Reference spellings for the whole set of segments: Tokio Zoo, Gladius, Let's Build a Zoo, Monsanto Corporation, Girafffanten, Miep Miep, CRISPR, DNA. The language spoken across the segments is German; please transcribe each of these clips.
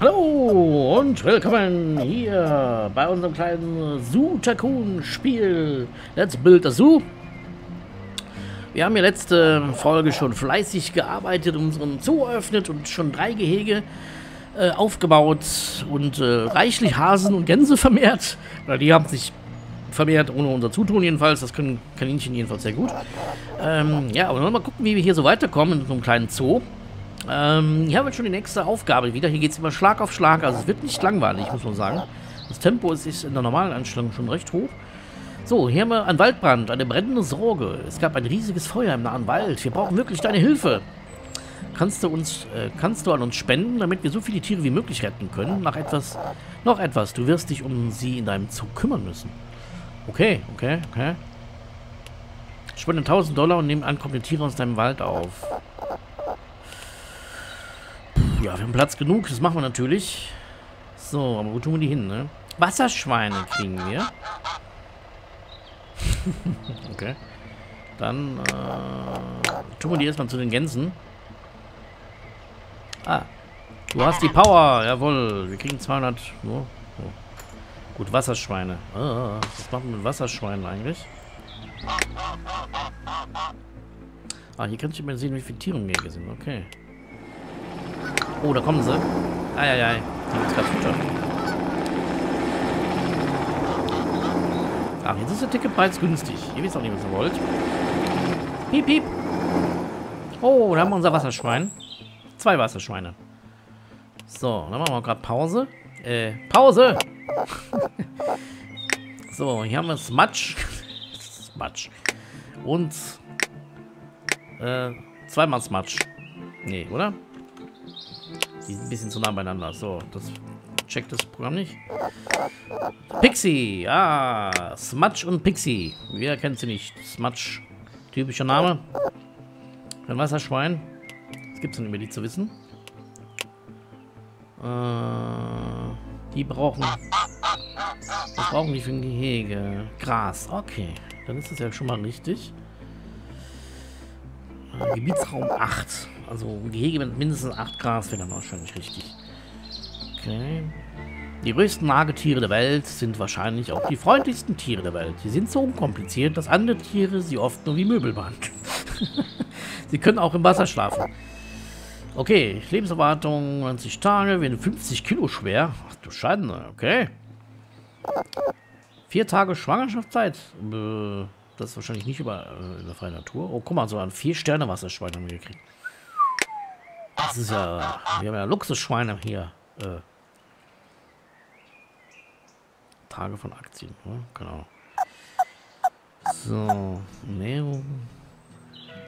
Hallo und willkommen hier bei unserem kleinen Zoo-Tycoon-Spiel Let's Build a Zoo. Wir haben ja letzte Folge schon fleißig gearbeitet, unseren Zoo eröffnet und schon 3 Gehege aufgebaut und reichlich Hasen und Gänse vermehrt. Oder die haben sich vermehrt ohne unser Zutun jedenfalls. Das können Kaninchen jedenfalls sehr gut. Ja, aber mal gucken, wie wir hier so weiterkommen in so einem kleinen Zoo. Hier haben wir schon die nächste Aufgabe wieder. Hier geht es immer Schlag auf Schlag. Also es wird nicht langweilig, muss man sagen. Das Tempo ist in der normalen Anstellung schon recht hoch. So, hier haben wir einen Waldbrand, eine brennende Sorge. Es gab ein riesiges Feuer im nahen Wald. Wir brauchen wirklich deine Hilfe. Kannst du an uns spenden, damit wir so viele Tiere wie möglich retten können? Noch etwas. Du wirst dich um sie in deinem Zoo kümmern müssen. Okay. Spende $1000 und nimm ankommende Tiere aus deinem Wald auf. Ja, wir haben Platz genug, das machen wir natürlich. So, aber wo tun wir die hin, ne? Wasserschweine kriegen wir. Okay. Dann tun wir die erstmal zu den Gänsen. Ah, du hast die Power, jawohl. Wir kriegen 200. Oh, oh. Gut, Wasserschweine. Was machen wir mit Wasserschweinen eigentlich? Ah, hier kannst du mal sehen, wie viele Tiere mir hier sind. Okay. Oh, da kommen sie. Eieiei. Die gibt's gerade Futter. Ach, jetzt ist der Ticketpreis günstig. Ihr wisst auch nicht, was ihr wollt. Piep, piep. Oh, da haben wir unser Wasserschwein. 2 Wasserschweine. So, dann machen wir gerade Pause. Pause! So, hier haben wir Smatsch. Smatsch. Und 2-mal Smatsch. Nee, oder? Die sind ein bisschen zu nah beieinander. So, das checkt das Programm nicht. Pixie. Ah, Smudge und Pixie. Wer kennt sie nicht? Smudge. Typischer Name. Ein Wasserschwein. Was gibt es denn über die zu wissen? Die brauchen... Was brauchen die für ein Gehege? Gras. Okay. Dann ist das ja schon mal richtig. Gebietsraum 8. Also ein Gehege mit mindestens 8 Gras wäre dann wahrscheinlich richtig. Okay. Die größten Nagetiere der Welt sind wahrscheinlich auch die freundlichsten Tiere der Welt. Sie sind so unkompliziert, dass andere Tiere sie oft nur wie Möbel behandeln. Sie können auch im Wasser schlafen. Okay, Lebenserwartung 90 Tage, werden 50 Kilo schwer. Ach du Schande, okay. 4 Tage Schwangerschaftszeit. Das ist wahrscheinlich nicht in der freien Natur. Oh, guck mal, so ein 4-Sterne-Wasserschwein haben wir gekriegt. Das ist ja... Wir haben ja Luxusschweine hier. Tage von Aktien, ne? Genau. So, Ernährung,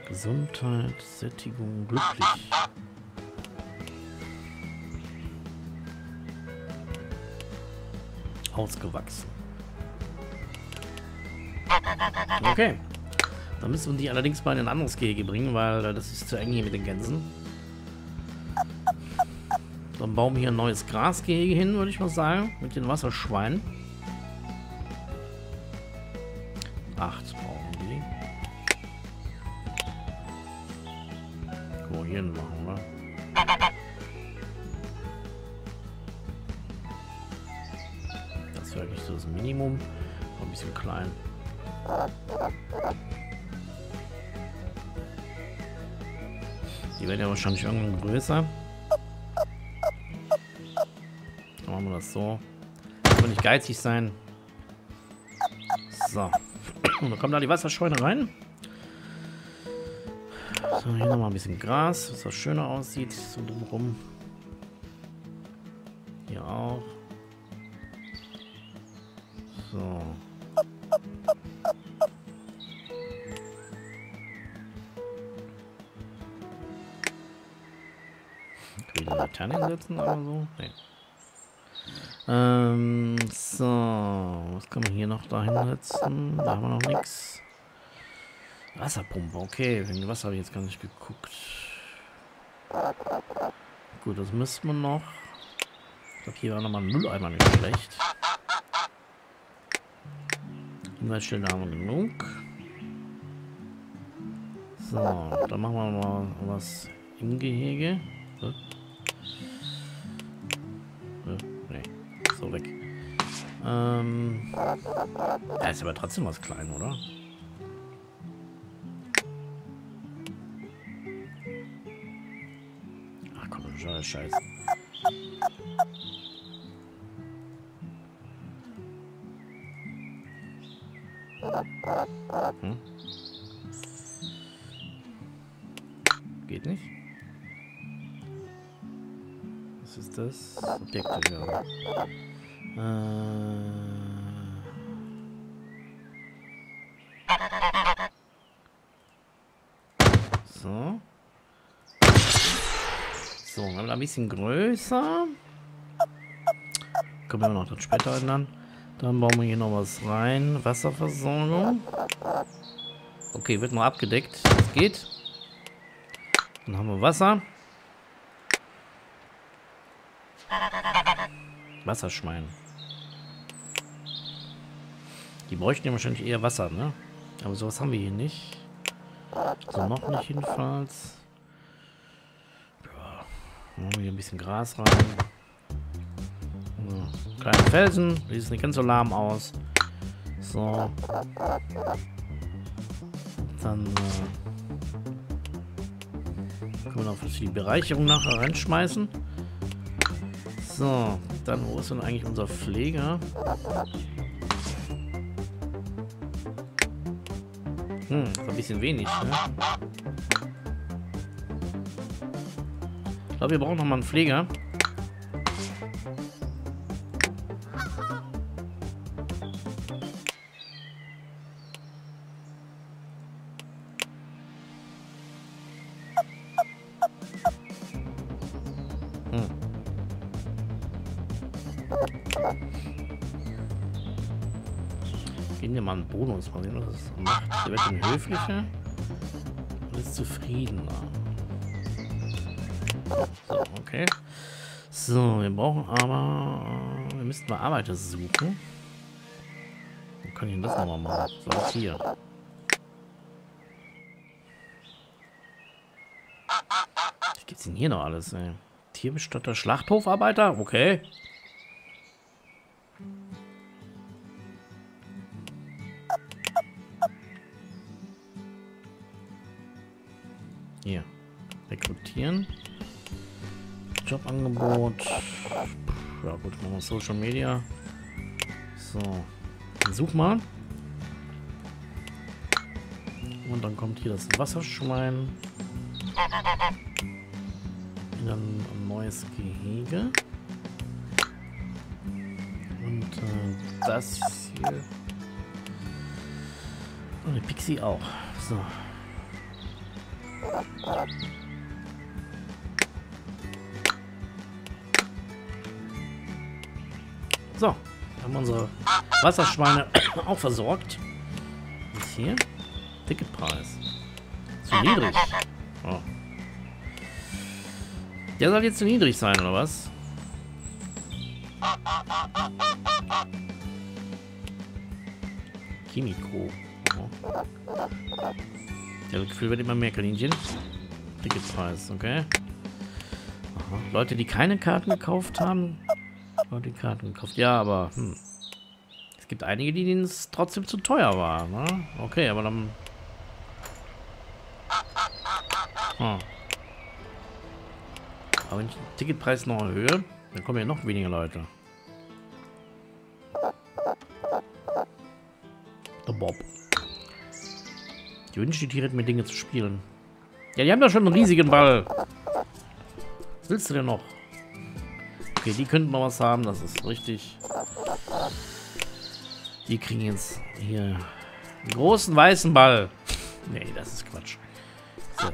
Gesundheit, Sättigung, glücklich. Ausgewachsen. Okay. Dann müssen wir die allerdings mal in ein anderes Gehege bringen, weil das ist zu eng hier mit den Gänsen. Dann bauen wir hier ein neues Grasgehege hin, würde ich mal sagen. Mit den Wasserschweinen. 8 brauchen die. Wo hier machen wir? Das ist wirklich so das Minimum. Noch ein bisschen klein. Die werden ja wahrscheinlich irgendwann größer. Dann machen wir das so. Muss man nicht geizig sein. So. Und dann kommen da die Wasserschweine rein. So, hier nochmal ein bisschen Gras, was schöner aussieht. So drumherum. Hier auch. So. Kann ich eine Laterne hinsetzen oder so? Nee. So, was kann man hier noch da hinsetzen? Da haben wir noch nichts. Wasserpumpe, okay. Wegen Wasser habe ich jetzt gar nicht geguckt. Gut, das müssen wir noch. Ich glaube, hier war nochmal ein Mülleimer nicht schlecht. Hinweisstelle haben wir genug. So, dann machen wir mal was im Gehege. so weg. Da ist aber trotzdem was klein, oder? Ach komm, das ist alles scheiße. Hm? Geht nicht. Was ist das? Objekt hier. So. So, haben wir ein bisschen größer. Können wir noch dann später ändern. Dann bauen wir hier noch was rein. Wasserversorgung. Okay, wird mal abgedeckt. Das geht. Dann haben wir Wasser. Wasserschwein. Die bräuchten ja wahrscheinlich eher Wasser, ne? Aber sowas haben wir hier nicht. Also noch nicht jedenfalls. Ja, dann machen wir hier ein bisschen Gras rein. So, kleinen Felsen. Sieht nicht ganz so lahm aus. So. Dann können wir noch für die Bereicherung nachher reinschmeißen. So, dann wo ist denn eigentlich unser Pfleger? Hm, ist ein bisschen wenig, ne? Ich glaube, wir brauchen nochmal einen Pfleger. Gehen wir mal einen Bonus, mal sehen, was das macht. Der wird dann höflicher und ist zufriedener. So, okay. So, wir brauchen aber... Wir müssten mal Arbeiter suchen. Wir können hier das nochmal machen. So, was hier. Was gibt's denn hier noch alles, ey? Tierbestatter, Schlachthofarbeiter? Okay. Hier. Rekrutieren. Jobangebot. Ja gut, machen wir Social Media. So. Such mal. Und dann kommt hier das Wasserschwein. Wieder ein neues Gehege. Und das hier. Und die Pixie auch. So. So, haben unsere Wasserschweine auch versorgt. Was ist hier? Ticketpreis. Zu niedrig. Oh. Der soll jetzt zu niedrig sein, oder was? Kimiko. Oh. Ich habe das Gefühl, wird immer mehr Kaninchen. Ticketpreis, okay. Aha. Leute, die keine Karten gekauft haben. Leute, die Karten gekauft. Ja, aber es gibt einige, die denen es trotzdem zu teuer war. Ne? Okay, aber dann... Oh. Aber wenn ich den Ticketpreis noch erhöhe, dann kommen ja noch weniger Leute. Der Bob. Ich wünsche die Tiere, mit Dinge zu spielen. Ja, die haben ja schon einen riesigen Ball. Was willst du denn noch? Okay, die könnten noch was haben, das ist richtig. Die kriegen jetzt hier einen großen weißen Ball. Nee, das ist Quatsch. So,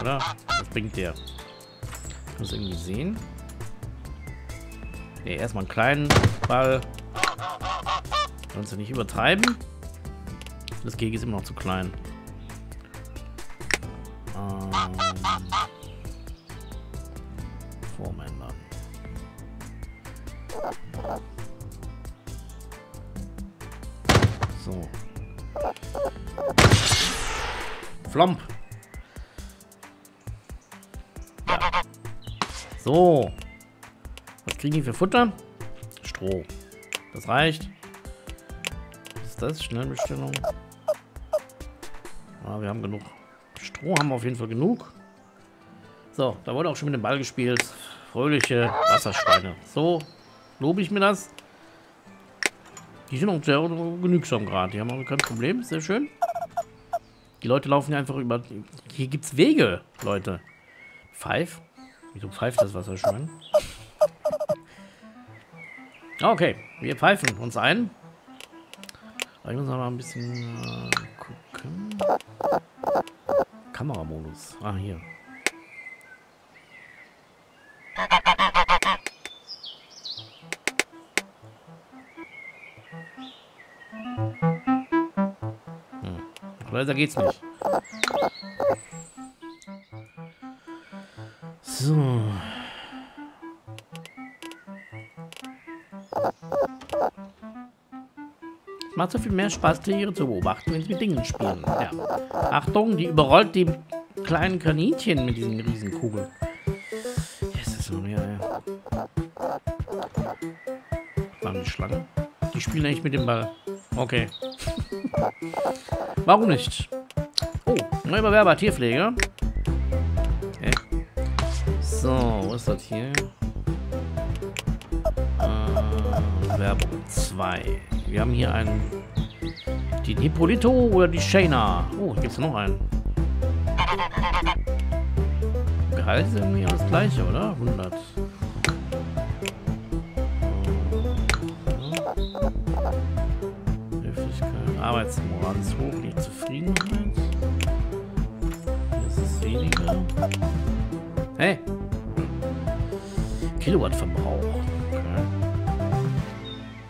oder? Was bringt der? Kannst du irgendwie sehen? Ne, erstmal einen kleinen Ball. Kannst du nicht übertreiben? Das Gehege ist immer noch zu klein. Form ändern. So. Flomp. Ja. So. Was kriegen die für Futter? Stroh. Das reicht. Was ist das? Schnellbestellung. Ah, wir haben genug. Stroh haben wir auf jeden Fall genug. So, da wurde auch schon mit dem Ball gespielt. Fröhliche Wasserschweine. So lobe ich mir das. Die sind auch sehr genügsam gerade. Die haben auch kein Problem. Sehr schön. Die Leute laufen ja einfach über... Hier gibt es Wege, Leute. Pfeif? Wieso pfeift das Wasserschwein? Okay, wir pfeifen uns ein. Ich muss noch mal ein bisschen gucken. Kameramodus. Ah, hier. Leiser geht's nicht. So. Es macht so viel mehr Spaß, Tiere zu beobachten, wenn sie mit Dingen spielen. Ja. Achtung, die überrollt die kleinen Kaninchen mit diesen riesen Kugeln. Yes, so, ja. War eine Schlange. Die spielen eigentlich mit dem Ball. Okay. Warum nicht? Oh, neuer Bewerber, Tierpflege. Okay. So, was ist das hier? Werbung 2. Wir haben hier einen... Den Hippolito oder die Shayna. Oh, hier gibt es noch einen. Gehalt ist irgendwie alles gleiche, oder? 100. Arbeitsmoral ist hoch, nicht Zufriedenheit. Das ist weniger. Hey! Kilowattverbrauch. Okay.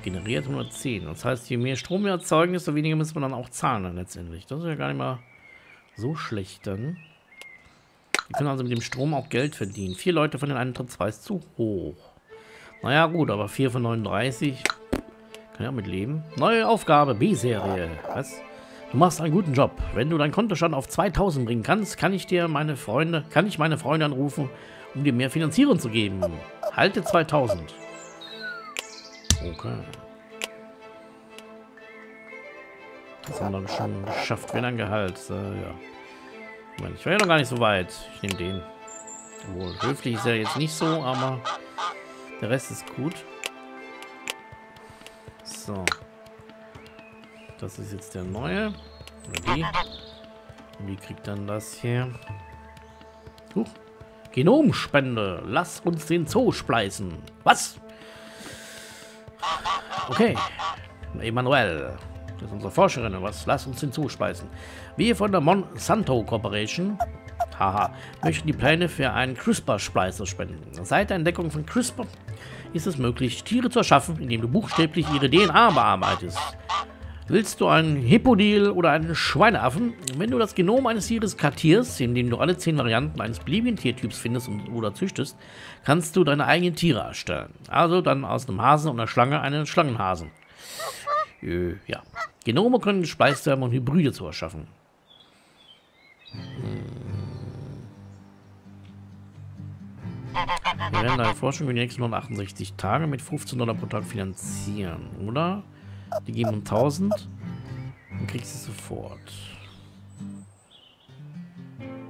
Generiert 110. Das heißt, je mehr Strom wir erzeugen, desto weniger müssen wir dann auch zahlen dann letztendlich. Das ist ja gar nicht mal so schlecht dann. Wir können also mit dem Strom auch Geld verdienen. 4 Leute von den Eintrittspreis zu hoch. Naja gut, aber 4 von 39... Ja, mit Leben. Neue Aufgabe, B-Serie. Was? Du machst einen guten Job. Wenn du deinen Kontostand auf 2000 bringen kannst, kann ich meine Freunde anrufen, um dir mehr Finanzierung zu geben. Halte 2000. Okay. Das haben wir dann schon geschafft, wenn ein Gehalt. Ja. Ich war ja noch gar nicht so weit. Ich nehme den. Obwohl, höflich ist er jetzt nicht so, aber der Rest ist gut. So. Das ist jetzt der neue. Oder die. Wie kriegt dann das hier? Huch. Genomspende. Lass uns den Zoo spleißen. Was? Okay. Emanuel. Das ist unsere Forscherin. Was? Lass uns den Zoo spleißen. Wir von der Monsanto Corporation. Haha. Möchten die Pläne für einen CRISPR-Spleißer spenden. Seit der Entdeckung von CRISPR ist es möglich, Tiere zu erschaffen, indem du buchstäblich ihre DNA bearbeitest. Willst du einen Hippodil oder einen Schweineaffen? Wenn du das Genom eines Tieres kartierst, indem du alle 10 Varianten eines beliebigen Tiertyps findest oder züchtest, kannst du deine eigenen Tiere erstellen. Also dann aus einem Hasen und einer Schlange einen Schlangenhasen. Ja. Genome können gespeist werden, um Hybride zu erschaffen. Wir werden deine Forschung über die nächsten 168 Tage mit $15 pro Tag finanzieren, oder? Die geben uns 1000 und kriegst es sofort.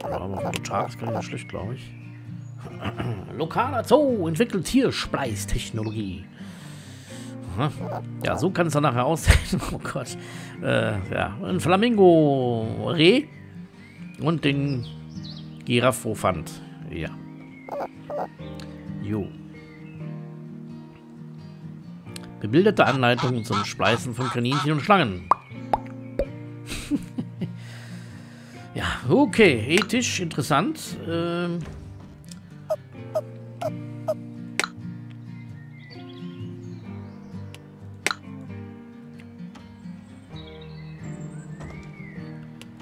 Aber pro Tag ist gar nicht schlecht, glaube ich. Lokaler Zoo entwickelt Tierspleißtechnologie. Ja, so kann es dann nachher aussehen. Oh Gott. Ja, ein Flamingo-Reh und den Giraffofant. Ja. Jo. Bebilderte Anleitungen zum Spleißen von Kaninchen und Schlangen. Ja, okay. Ethisch interessant.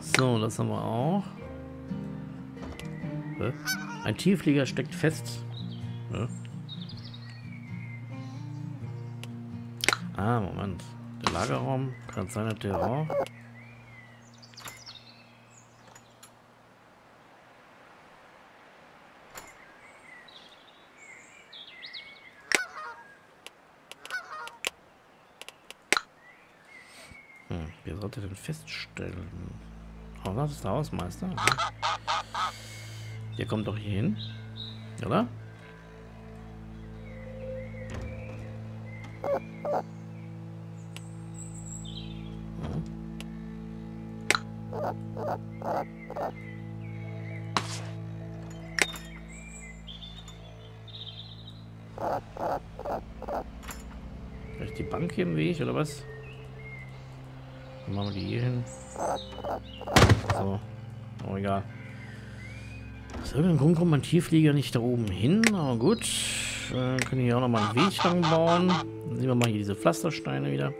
So, das haben wir auch. Ein Tierpfleger steckt fest. Ja. Ah, Moment. Der Lagerraum. Kann sein, dass der auch. Wer sollte denn feststellen? Oh, das ist der Hausmeister. Ihr kommt doch hier hin, oder? Vielleicht die Bank hier im Weg, oder was? Dann machen wir die hier hin. So. Oh, egal. Aus irgendeinem Grund kommt mein Tierflieger nicht da oben hin, aber gut. Können wir hier auch nochmal einen Weg lang bauen. Dann sehen wir mal hier diese Pflastersteine wieder.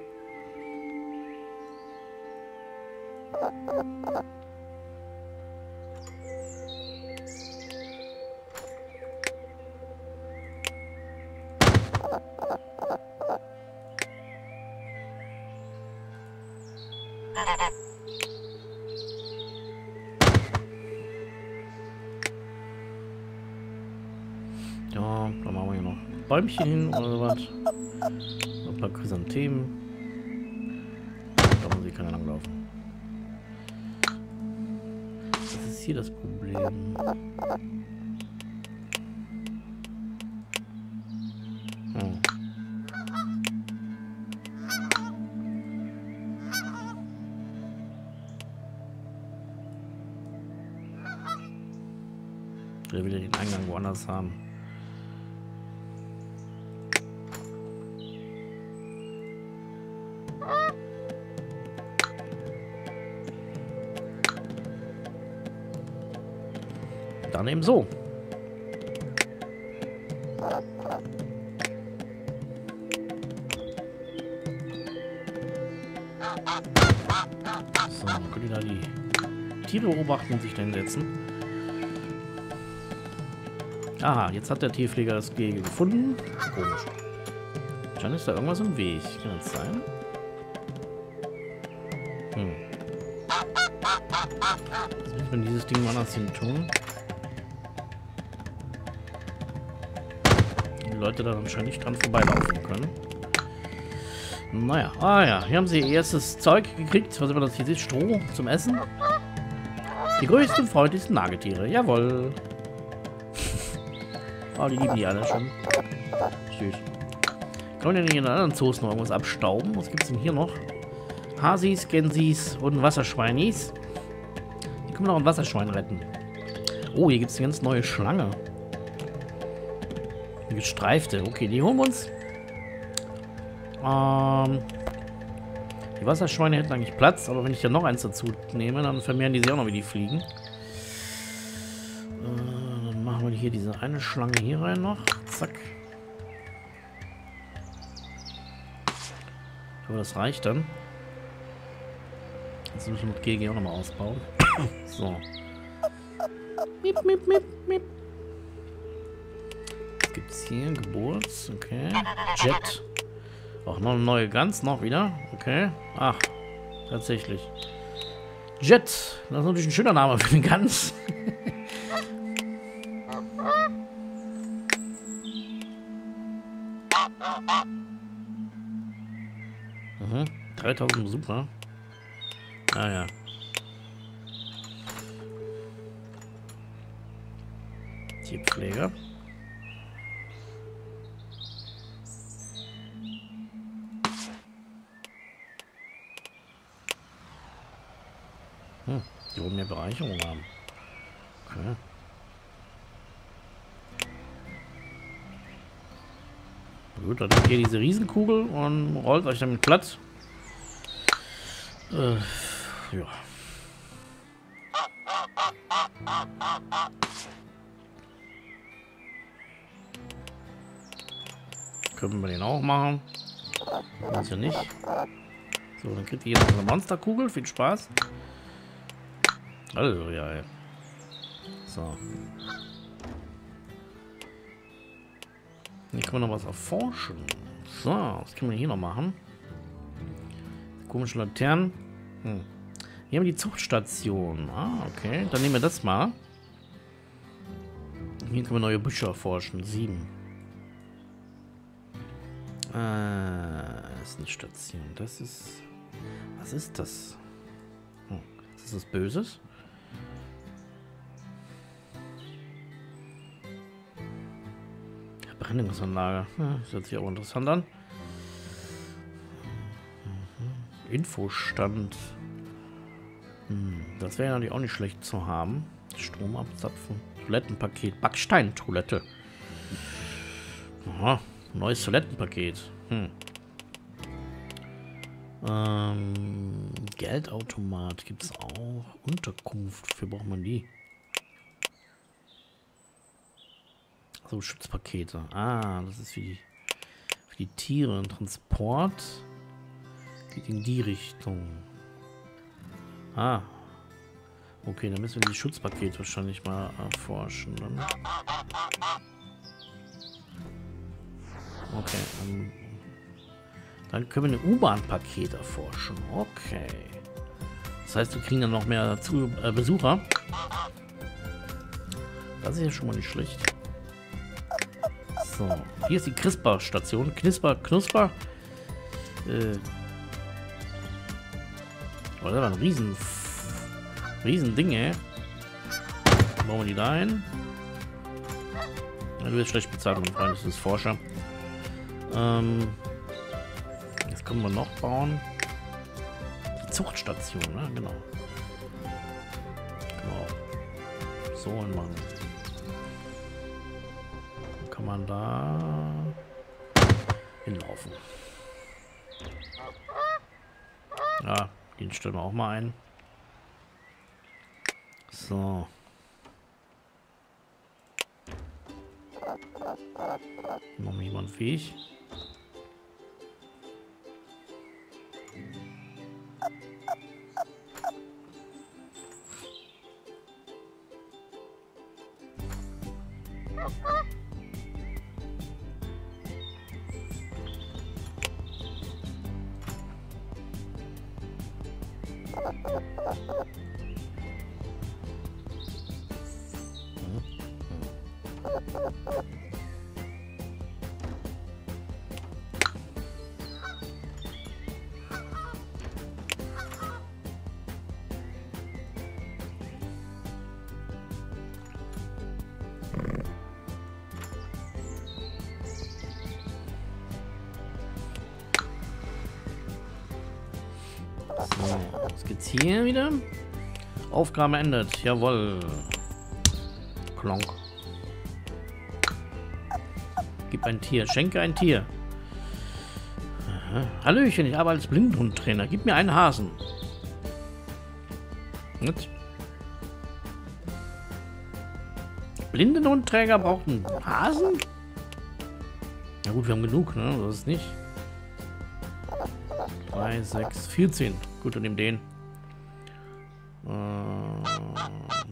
Ja, da machen wir hier noch Bäumchen hin oder sowas. Ein paar Chrysanthemen. Da muss ich keiner langlaufen. Das ist hier das Problem. Der will ja den Eingang woanders haben. Dann eben so. So, dann könnt ihr da die Tiere beobachten und sich da hinsetzen. Aha, jetzt hat der Tierpfleger das Gehege gefunden. Komisch. Dann ist da irgendwas im Weg. Kann das sein? Hm. Jetzt müssen wir dieses Ding mal anders hin tun. Die Leute da anscheinend nicht dran vorbeilaufen können. Naja. Ah ja, hier haben sie ihr erstes Zeug gekriegt. Was immer das hier ist. Stroh zum Essen. Die größten und freundlichsten Nagetiere. Jawohl. Oh, die lieben die alle schon. Süß. Kann man denn hier in anderen Zoos noch irgendwas abstauben? Was gibt es denn hier noch? Hasis, Gensis und Wasserschweinis. Hier können wir noch ein Wasserschwein retten. Oh, hier gibt es eine ganz neue Schlange. Eine gestreifte. Okay, die holen wir uns. Die Wasserschweine hätten eigentlich Platz, aber wenn ich da noch eins dazu nehme, dann vermehren die sich auch noch, wie die fliegen. Hier diese eine Schlange hier rein noch. Zack. Aber das reicht dann. Jetzt müssen wir mit GG auch nochmal ausbauen. So. Mip, mip, mip, mip. Was gibt's hier? Geburts. Okay. Jet. Auch noch eine neue Gans noch wieder. Okay. Ach. Tatsächlich. Jet. Das ist natürlich ein schöner Name für eine Gans. Mhm. 3000 Besucher. Ah ja. Tierpfleger. Hm, die wollen mehr Bereicherung haben. Okay. Gut, dann habt ihr diese Riesenkugel und rollt euch damit platt. Ja. Können wir den auch machen. Weiß ja nicht. So, dann kriegt ihr jetzt eine Monsterkugel. Viel Spaß. Also, ja, ey. So. Hier können wir noch was erforschen. So, was können wir hier noch machen? Komische Laternen. Hm. Hier haben wir die Zuchtstation. Ah, okay. Dann nehmen wir das mal. Hier können wir neue Bücher erforschen. 7. Das ist eine Station. Das ist... Was ist das? Hm. Ist das was Böses? Brennungsanlage. Hm, das hört sich auch interessant an. Infostand. Hm, das wäre natürlich auch nicht schlecht zu haben. Strom abzapfen. Toilettenpaket. Backsteintoilette. Aha, neues Toilettenpaket. Hm. Geldautomat gibt es auch. Unterkunft. Wofür braucht man die? So, Schutzpakete. Ah, das ist für die Tiere. Transport geht in die Richtung. Ah. Okay, dann müssen wir die Schutzpakete wahrscheinlich mal erforschen. Dann. Okay. Dann können wir ein U-Bahn-Paket erforschen. Okay. Das heißt, wir kriegen dann noch mehr Besucher. Das ist ja schon mal nicht schlecht. So, hier ist die CRISPR-Station. Knusper, Knusper. Oh, das war ein riesen Ding, ey. Dann bauen wir die da ein. Ja, du wirst schlecht bezahlt, mein Freund, das ist Forscher. Jetzt können wir noch bauen. Die Zuchtstation, ne? Genau. Genau. So ein Mann. Kann man da hinlaufen. Ja, den stellen wir auch mal ein. So. Noch jemand fähig? Was geht's hier wieder? Aufgabe endet. Jawohl. Klonk. Gib ein Tier. Schenke ein Tier. Aha. Hallöchen, ich arbeite als Blindhundtrainer. Gib mir einen Hasen. Nicht? Blindenhundträger braucht einen Hasen? Na gut, wir haben genug, ne? Das ist nicht. 3, 6, 14. Gut, und nimm den.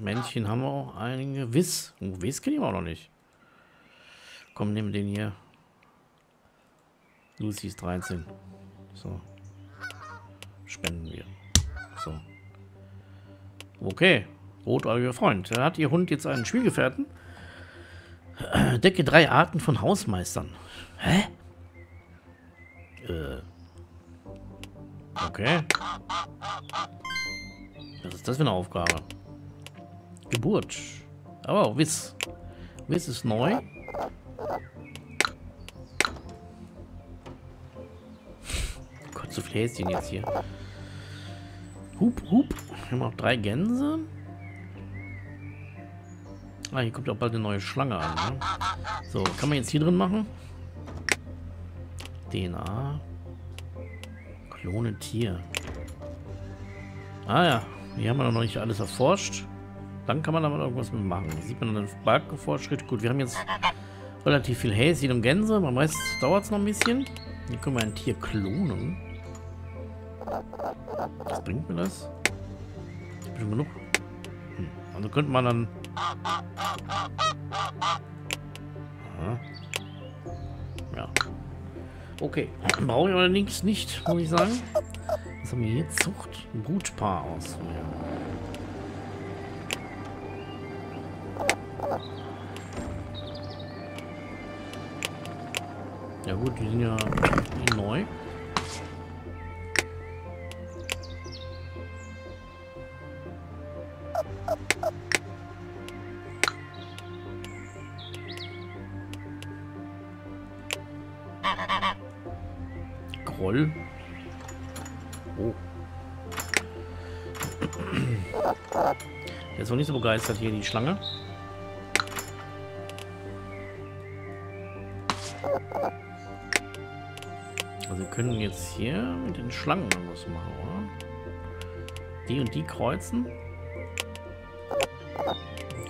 Männchen haben wir auch einige. Wiss. Oh, Wiss kriegen wir auch noch nicht. Komm, nimm den hier. Lucy ist 13. So. Spenden wir. So. Okay. Rotäugiger Freund. Da hat Ihr Hund jetzt einen Spielgefährten. Decke 3 Arten von Hausmeistern. Hä? Okay. Was ist das für eine Aufgabe? Geburt. Aber auch Wiss. Wiss ist neu. Gott, so viel Häschen jetzt hier. Hup, hup. Wir haben auch 3 Gänse. Ah, hier kommt ja auch bald eine neue Schlange an. Ne? So, kann man jetzt hier drin machen? DNA. Klone Tier. Ah ja, hier haben wir noch nicht alles erforscht. Dann kann man da mal irgendwas mitmachen. Hier sieht man dann den Balkenfortschritt. Gut, wir haben jetzt relativ viel Häschen und Gänse. Man weiß, dauert es noch ein bisschen. Hier können wir ein Tier klonen. Was bringt mir das? Ich hab schon genug. Hm. Also könnte man dann... Aha. Ja. Okay. Brauche ich allerdings nicht, muss ich sagen. Was haben wir hier? Zucht? Ein Brutpaar aus. Ja gut, die sind ja neu. Groll. Oh. Der ist noch nicht so begeistert hier, die Schlange. Also wir können jetzt hier mit den Schlangen was machen, oder? Die und die kreuzen. Da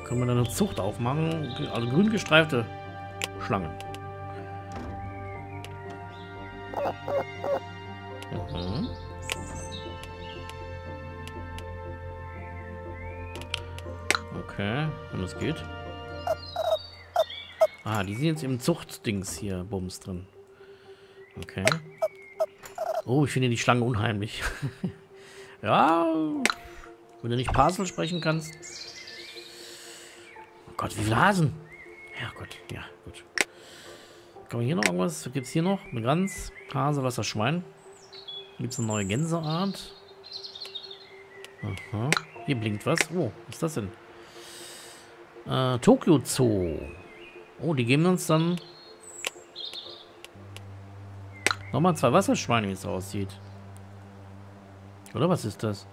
können wir dann eine Zucht aufmachen. Also grün gestreifte Schlangen. Mhm. Okay, wenn das geht. Ah, die sind jetzt im Zuchtdings hier, Bums drin. Okay. Oh, ich finde die Schlange unheimlich. Ja, wenn du nicht Parsel sprechen kannst. Oh Gott, wie viele Hasen? Ja, Gott, ja, gut. Kann man hier noch irgendwas? Was gibt es hier noch? Eine Gans, Hase, Wasserschwein. Gibt es eine neue Gänseart? Aha. Hier blinkt was. Oh, was ist das denn? Tokio Zoo. Oh, die geben uns dann nochmal 2 Wasserschweine, wie es aussieht. Oder was ist das?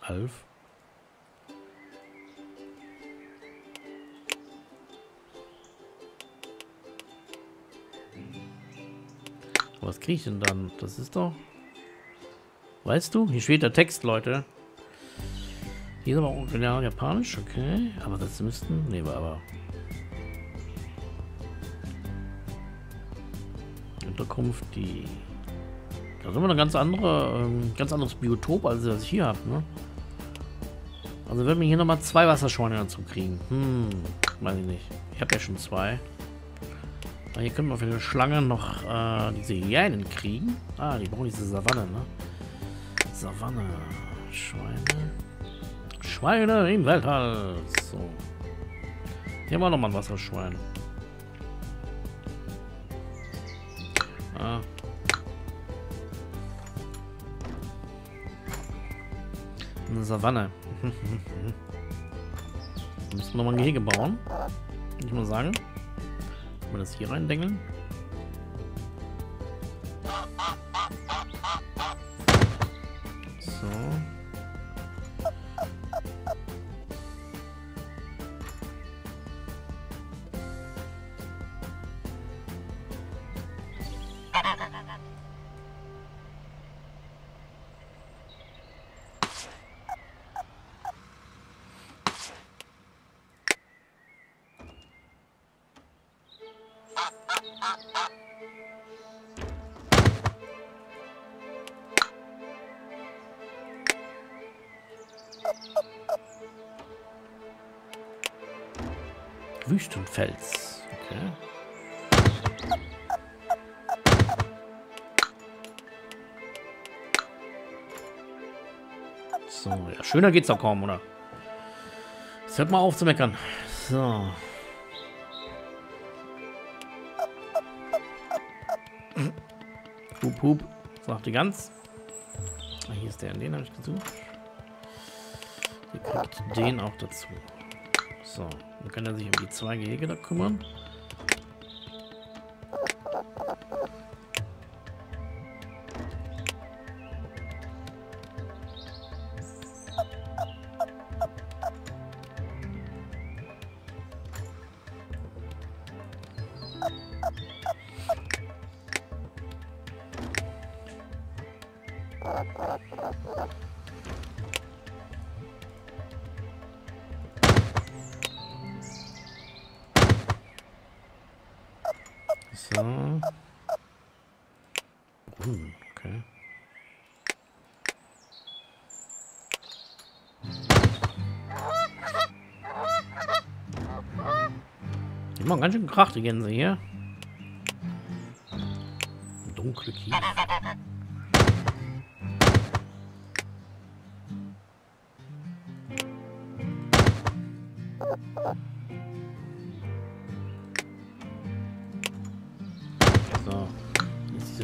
Alf. Was kriege ich denn dann? Das ist doch... Weißt du? Hier steht der Text, Leute. Hier ist aber auch genau japanisch, okay. Aber das müssten... Nee, aber... Unterkunft, die... Da sind wir ein ganz anderes Biotop, als das ich hier habe, ne? Also würden wir hier nochmal 2 Wasserschweine dazu kriegen. Hm, weiß ich nicht. Ich habe ja schon 2. Hier können wir für die Schlange noch diese Hyänen kriegen. Ah, die brauchen diese Savanne, ne? Savanne. Schweine. Schweine im Weltall. So. Hier haben wir nochmal ein Wasserschwein. Ah. Eine Savanne. Da müssen wir nochmal ein Gehege bauen. Würde ich mal sagen. Das hier reindengeln. So. Wüstenfels. Okay. So, ja, schöner geht's doch kaum, oder? Jetzt hört mal auf zu meckern. So. Hup, hup, sagt die Gans. Ah, hier ist der, den habe ich gesucht. Hier kommt den auch dazu. So, dann kann er sich um die 2 Gehege da kümmern. So. Okay. Die machen ganz schön Krach, die Gänse hier. Dunkle Kief.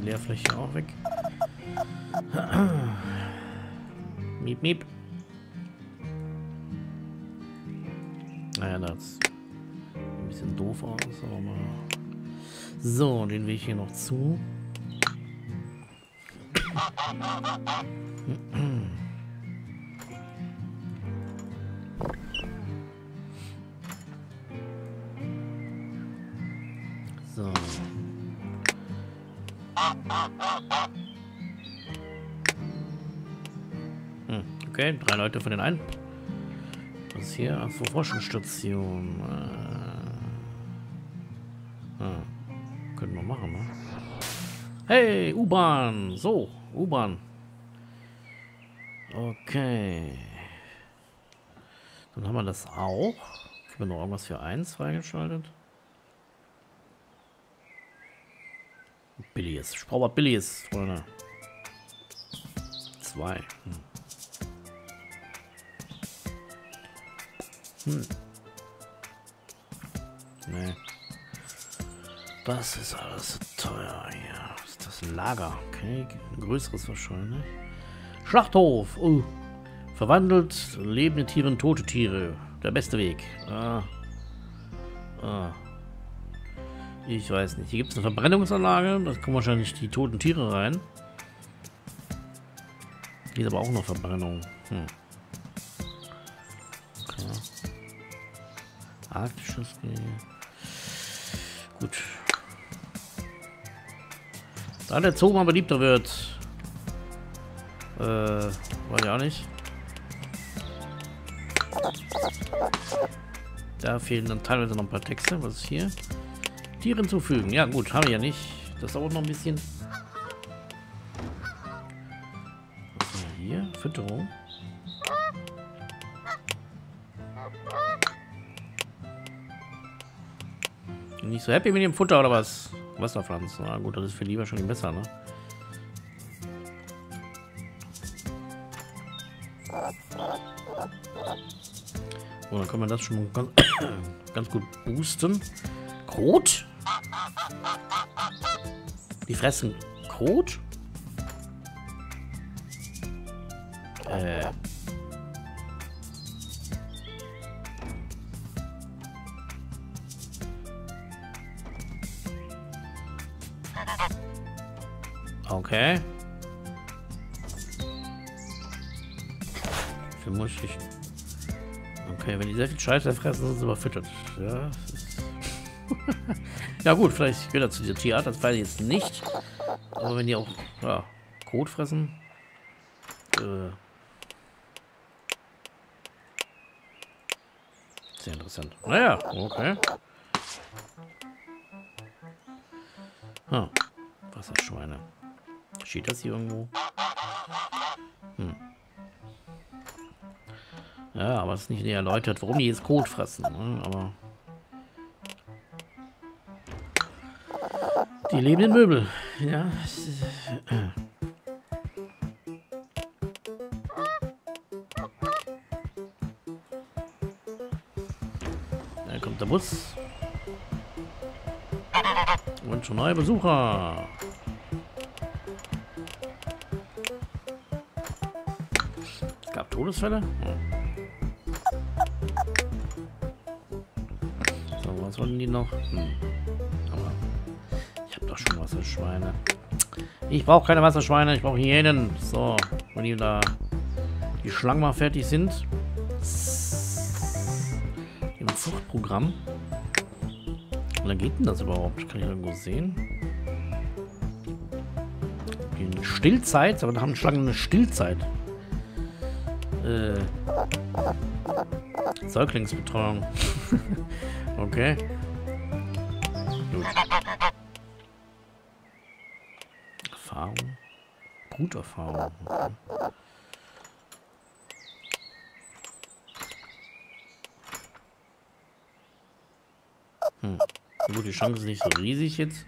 Leerfläche auch weg. Miep, miep. Naja, das sieht ein bisschen doof aus, aber... So, den Weg hier noch zu. So. Okay, 3 Leute von den einen. Was ist hier? Achso, Forschungsstation. Können wir machen, ne? Hey, U-Bahn! So, U-Bahn. Okay. Dann haben wir das auch. Ich habe noch irgendwas für 1 freigeschaltet. Billiges. Ich brauche was Billiges, Freunde. 2. Nee. Das ist alles so teuer hier. Was ist das? Ein Lager. Okay. Ein größeres wahrscheinlich. Schlachthof. Verwandelt lebende Tiere in tote Tiere. Der beste Weg. Ich weiß nicht. Hier gibt es eine Verbrennungsanlage. Da kommen wahrscheinlich die toten Tiere rein. Hier ist aber auch noch Verbrennung. Okay. Arktisches Gehege. Gut. Da der Zoo mal beliebter wird. Weiß ich auch nicht. Da fehlen dann teilweise noch ein paar Texte. Was ist hier? Tieren zufügen. Ja gut, habe ich ja nicht. Das dauert noch ein bisschen. Was ist denn hier? Fütterung. Nicht so happy mit dem Futter oder was? Wasserpflanzen. Na gut, das ist für die wahrscheinlich besser, ne? So, dann können wir das schon ganz, ganz gut boosten. Kot? Die fressen Kot? Okay. Wie muss ich... Okay, wenn die sehr viel Scheiße fressen, sind sie überfüttert. Ja, das ist... Ja gut, vielleicht gehört er zu dieser Tierart, das weiß ich jetzt nicht. Aber wenn die auch Kot fressen. Sehr interessant. Naja, okay. Wasserschweine. Steht das hier irgendwo? Ja, aber es ist nicht näher erläutert, warum die jetzt Kot fressen. Aber... Die lebenden Möbel. Ja. Da kommt der Bus. Und schon neue Besucher. Es gab Todesfälle. So, was wollten die noch? Aber ich hab doch schon Wasserschweine. Ich brauche keine Wasserschweine, ich brauche Hyänen. So, wenn die da die Schlangen mal fertig sind. Im Zuchtprogramm. Oder geht denn das überhaupt? Kann ich irgendwo sehen? Die Stillzeit, aber da haben Schlangen eine Stillzeit. Säuglingsbetreuung. Okay. Gut. Erfahrung. Gute Erfahrung. Okay. Gut, die Chance ist nicht so riesig jetzt.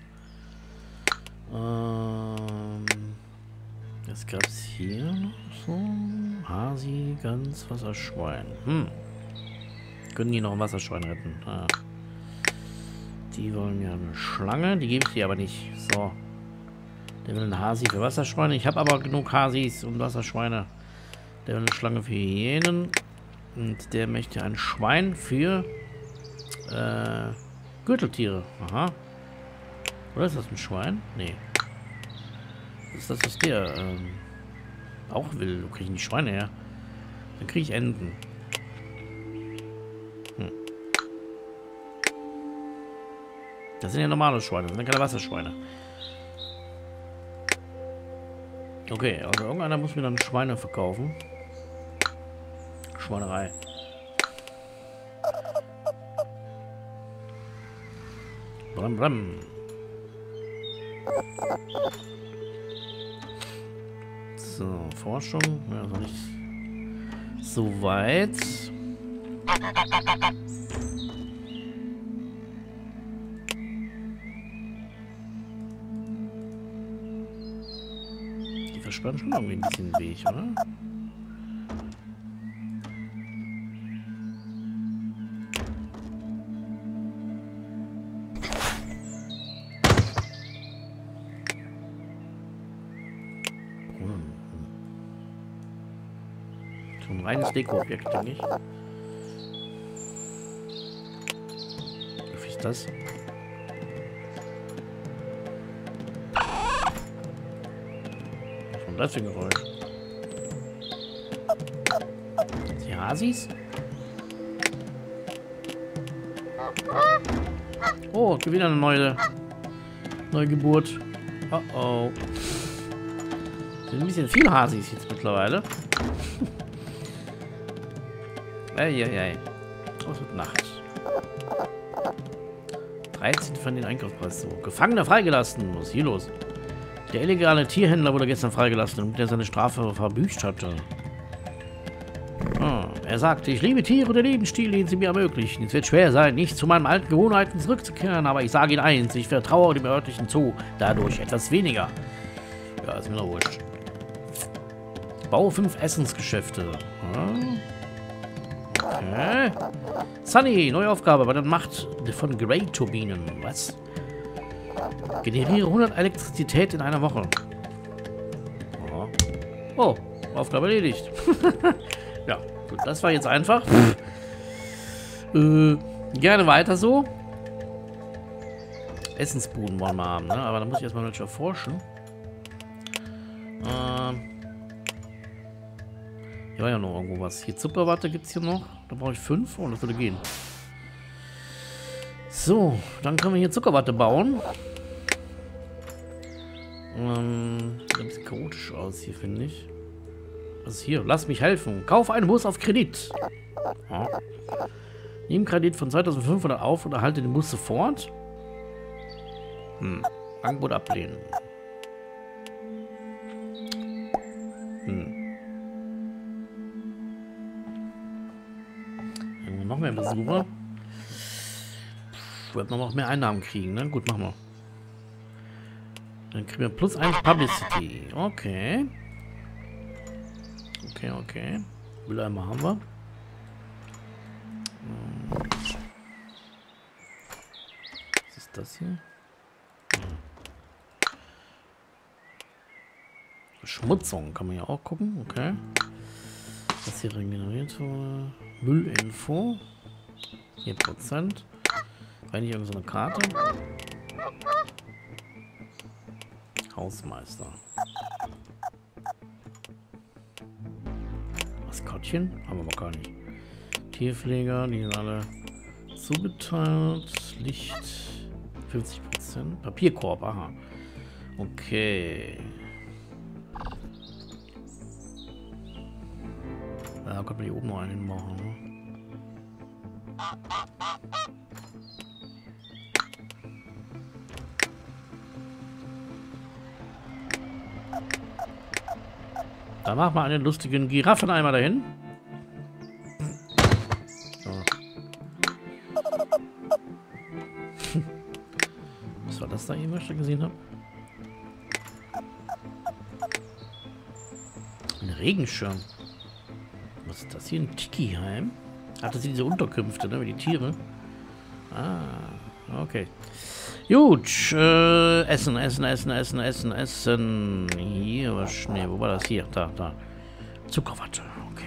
Das gab es hier. So. Hasi, Gans, Wasserschwein. Können die noch ein Wasserschwein retten? Die wollen ja eine Schlange. Die gebe ich dir aber nicht. So. Der will einen Hasi für Wasserschweine. Ich habe aber genug Hasis und Wasserschweine. Der will eine Schlange für Hyänen. Und der möchte ein Schwein für Gürteltiere. Aha. Oder ist das ein Schwein? Nee. Ist das, was der auch will? Wo kriege ich denn die Schweine her? Dann kriege ich Enten. Hm. Das sind ja normale Schweine, das sind keine Wasserschweine. Okay, also irgendeiner muss mir dann Schweine verkaufen. Schweinerei. Bram, bram. So, Forschung. Ja, noch nicht so weit. Die versperren schon irgendwie ein bisschen Weg, oder? Ein reines Deko-Objekt, denke ich. Wie ist das? Was war das für ein Geräusch? Die Hasis? Oh, ich habe wieder eine neue Geburt. Oh oh. Das sind ein bisschen viele Hasis jetzt mittlerweile. Eieiei. Es wird Nacht. 13 von den Einkaufspreis. Gefangener freigelassen. Was ist hier los? Der illegale Tierhändler wurde gestern freigelassen, damit er seine Strafe verbüßt hatte. Ah, er sagte, ich liebe Tiere und den Lebensstil, den sie mir ermöglichen. Es wird schwer sein, nicht zu meinen alten Gewohnheiten zurückzukehren, aber ich sage Ihnen eins, ich vertraue dem örtlichen Zoo dadurch etwas weniger. Ja, ist mir doch wurscht. Bau 5 Essensgeschäfte. Hm? Okay. Sunny, neue Aufgabe bei der Macht von Grey-Turbinen. Was? Generiere 100 Elektrizität in einer Woche. Oh, oh, Aufgabe erledigt. Ja, gut, das war jetzt einfach. Gerne weiter so. Essensbuden wollen wir haben, ne? Aber da muss ich erstmal welche erforschen. War ja noch irgendwo was. Hier Zuckerwatte gibt es hier noch. Da brauche ich 5 und das würde gehen. So, dann können wir hier Zuckerwatte bauen. Das sieht chaotisch aus hier, finde ich. Was ist hier? Lass mich helfen. Kauf einen Bus auf Kredit. Ja. Nimm Kredit von 2500 auf und erhalte den Bus sofort. Hm. Angebot ablehnen. Hm. Noch mehr Besucher. Wird man noch mehr Einnahmen kriegen, ne? Gut, machen wir. Dann kriegen wir plus 1 Publicity. Okay. Okay, okay. Will einmal haben wir. Was ist das hier? Verschmutzung kann man ja auch gucken. Okay. Was hier regeneriert wurde. Müllinfo. 4%. Eigentlich irgend so eine Karte. Hausmeister. Maskottchen? Haben wir noch gar nicht. Tierpfleger, die sind alle zugeteilt. Licht. 50%. Papierkorb, aha. Okay. Da könnte man hier oben noch einen machen. Ne? Da machen wir einen lustigen Giraffeneimer dahin. So. Was war das da eben, was ich gesehen habe? Ein Regenschirm. Was ist das hier? Ein Tiki-Heim? Ach, das sind diese Unterkünfte, ne? Mit den Tieren. Ah, okay. Gut. Essen, Essen, Essen, Essen, Essen, Essen. Hier was. Ne, wo war das? Hier, da, da. Zuckerwatte. Okay.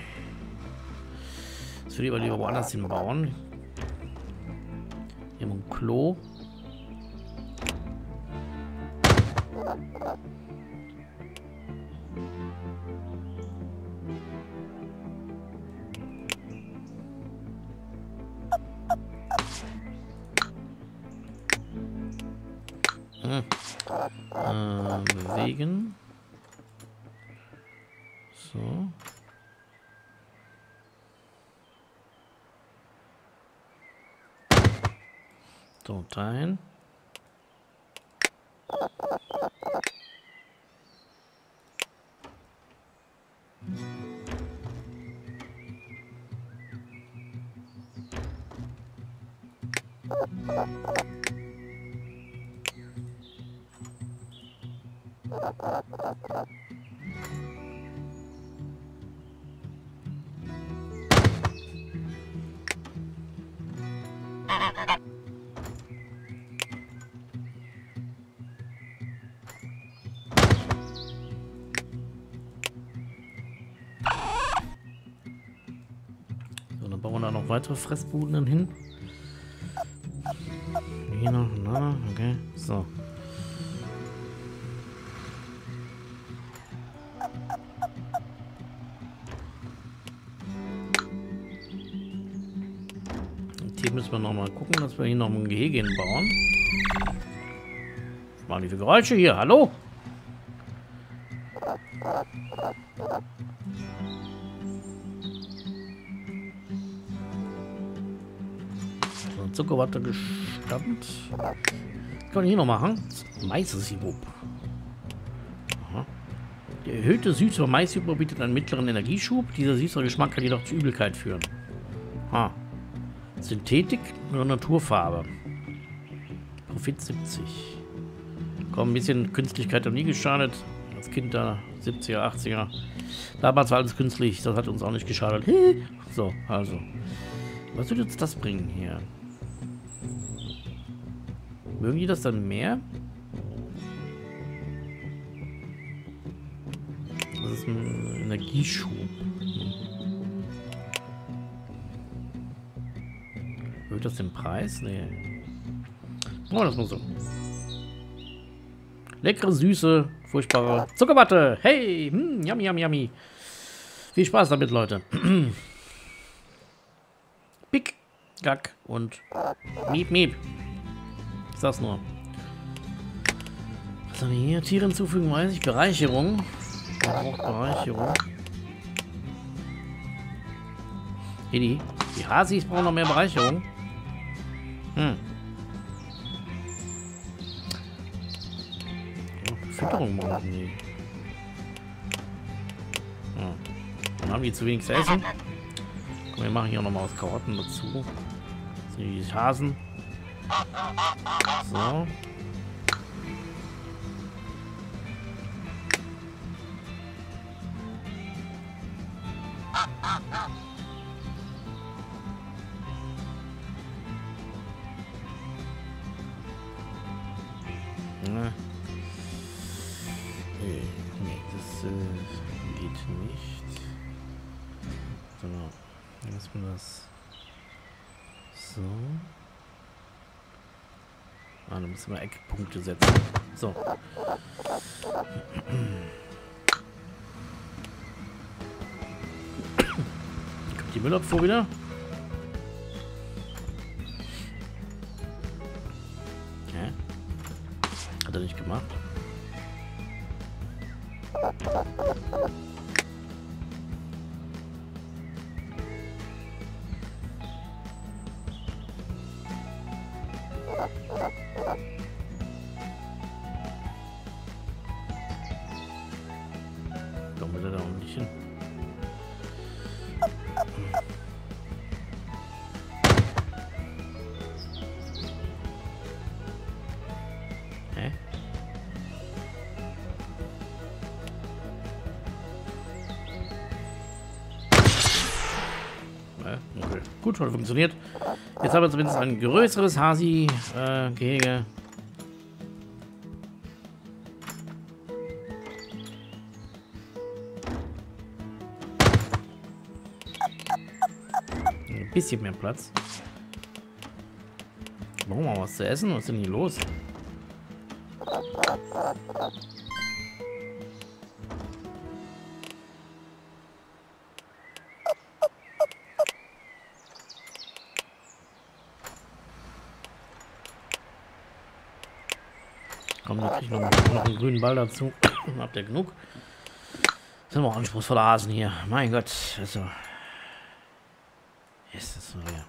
Ich würde lieber woanders hinbauen. Hier haben wir ein Klo. Bewegen. So. Dort rein. Weitere Fressbuden dann hin. Hier noch, na, okay, so. Und hier müssen wir noch mal gucken, dass wir hier noch ein Gehege hinbauen. Was machen die für Geräusche hier? Hallo? Zuckerwatte gestammt. Kann ich hier noch machen? Maissirup. Der erhöhte Süße von Maissirup bietet einen mittleren Energieschub. Dieser süßere Geschmack kann jedoch zu Übelkeit führen. Ha. Synthetik oder Naturfarbe? Profit 70. Komm, ein bisschen Künstlichkeit hat nie geschadet. Als Kind da, 70er, 80er. Damals war alles künstlich. Das hat uns auch nicht geschadet. So, also. Was würde uns das bringen hier? Mögen die das dann mehr? Das ist ein Energieschub. Erhöht das den Preis? Nee. Oh, das muss so. Leckere, süße, furchtbare Zuckerwatte. Hey, yummy, yummy, yummy. Viel Spaß damit, Leute. Pick, Gack und Miep, Miep. Ich sag's nur. Was haben wir hier? Tiere hinzufügen, weiß ich. Bereicherung. Auch Bereicherung. Hier die Hasis brauchen noch mehr Bereicherung. Ja, Fütterung brauchen die. Ja. Dann haben die zu wenig zu essen. Und wir machen hier auch noch mal was Karotten dazu. Das sind die Hasen. So. Nee, das geht nicht. Genau. Lass mal das. So. Ah, da müssen wir Eckpunkte setzen. So. Kommt die Müllabfuhr wieder? Hä? Okay. Hat er nicht gemacht? Gut, hat funktioniert. Jetzt haben wir zumindest ein größeres Hasi-Gehege. bisschen mehr Platz. Machen wir mal was zu essen. Was ist denn hier los? Kommt natürlich noch einen grünen Ball dazu. Habt ihr genug? Das sind wir auch anspruchsvolle Hasen hier. Mein Gott. Also. Ist das so leer?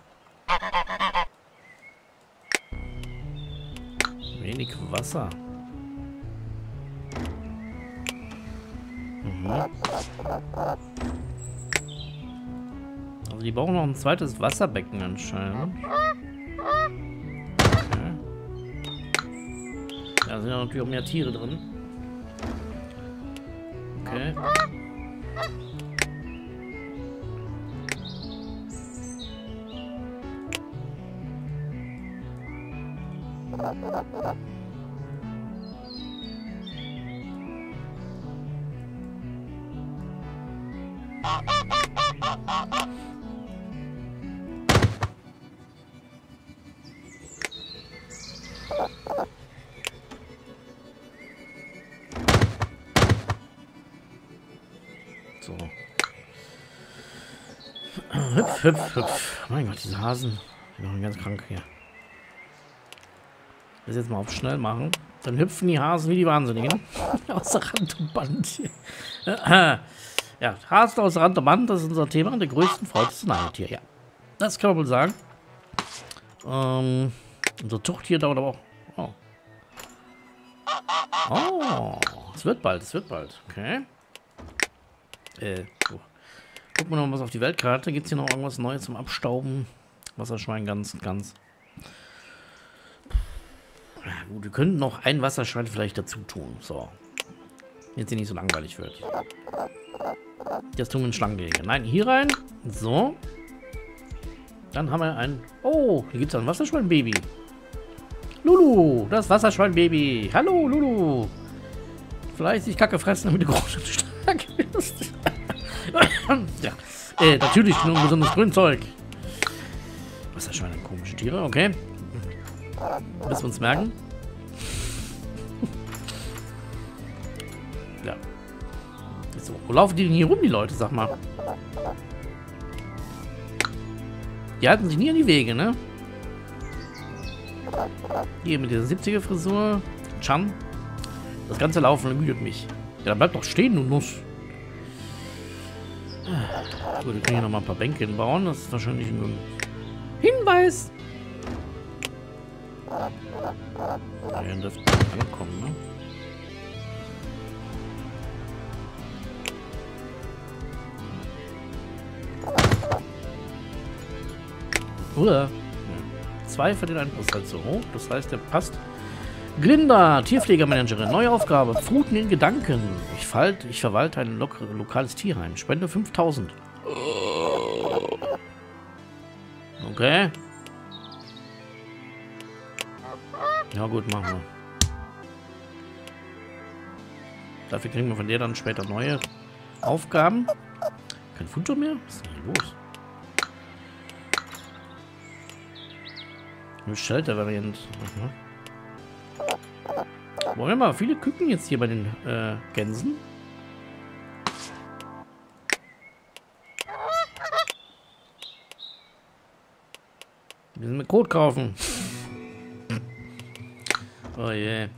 Wenig Wasser. Mhm. Also die brauchen noch ein zweites Wasserbecken anscheinend. Okay. Da sind ja natürlich auch mehr Tiere drin. Okay. So. Hüpf, hüpf, hüpf. Mein Gott, diese Hasen. Die machen ganz krank hier. Das jetzt mal auf schnell machen. Dann hüpfen die Hasen wie die Wahnsinnigen. Außer Rand und Band. Ja, Hasen außer Rand und Band, das ist unser Thema. Der größten Freude ist ein Nagetier. Ja, das kann man wohl sagen. Unser Zuchttier dauert aber auch. Oh. Oh, es wird bald, es wird bald. Okay. So. Gucken wir noch mal was auf die Weltkarte. Gibt es hier noch irgendwas Neues zum Abstauben? Wasserschwein ganz. Gut, wir könnten noch ein Wasserschwein vielleicht dazu tun. So. Jetzt hier nicht so langweilig wird. Jetzt tun wir einen Schlangengehege. Nein, hier rein. So. Dann haben wir ein... Oh, hier gibt es ein Wasserschweinbaby. Lulu, das Wasserschweinbaby. Hallo, Lulu. Fleißig Kacke fressen, damit du groß und stark bist. Ja. Natürlich nur besonders Grünzeug. Wasserschweine, komische Tiere, okay. Müssen wir uns merken. Ja. So, wo laufen die denn hier rum, die Leute, sag mal? Die halten sich nie an die Wege, ne? Hier mit dieser 70er-Frisur. Chan. Das ganze Laufen ermüdet mich. Ja, dann bleib doch stehen, du Nuss. Gut, wir können hier nochmal ein paar Bänke hinbauen. Das ist wahrscheinlich ein Hinweis. Ja, dann dürften wir ankommen, ne? Oder? 2 für den 1 ist halt so hoch. Das heißt, der passt. Glinda, Tierpflegermanagerin. Neue Aufgabe. Pfoten in Gedanken. Ich verwalte ein lokales Tierheim. Spende 5000. Okay. Ja gut, machen wir. Dafür kriegen wir von der dann später neue Aufgaben. Kein Futter mehr? Was ist denn hier los? Eine Shelter-Variante. Wollen wir mal viele Küken jetzt hier bei den Gänsen? Wir müssen mit Kot kaufen. Oh je. Yeah.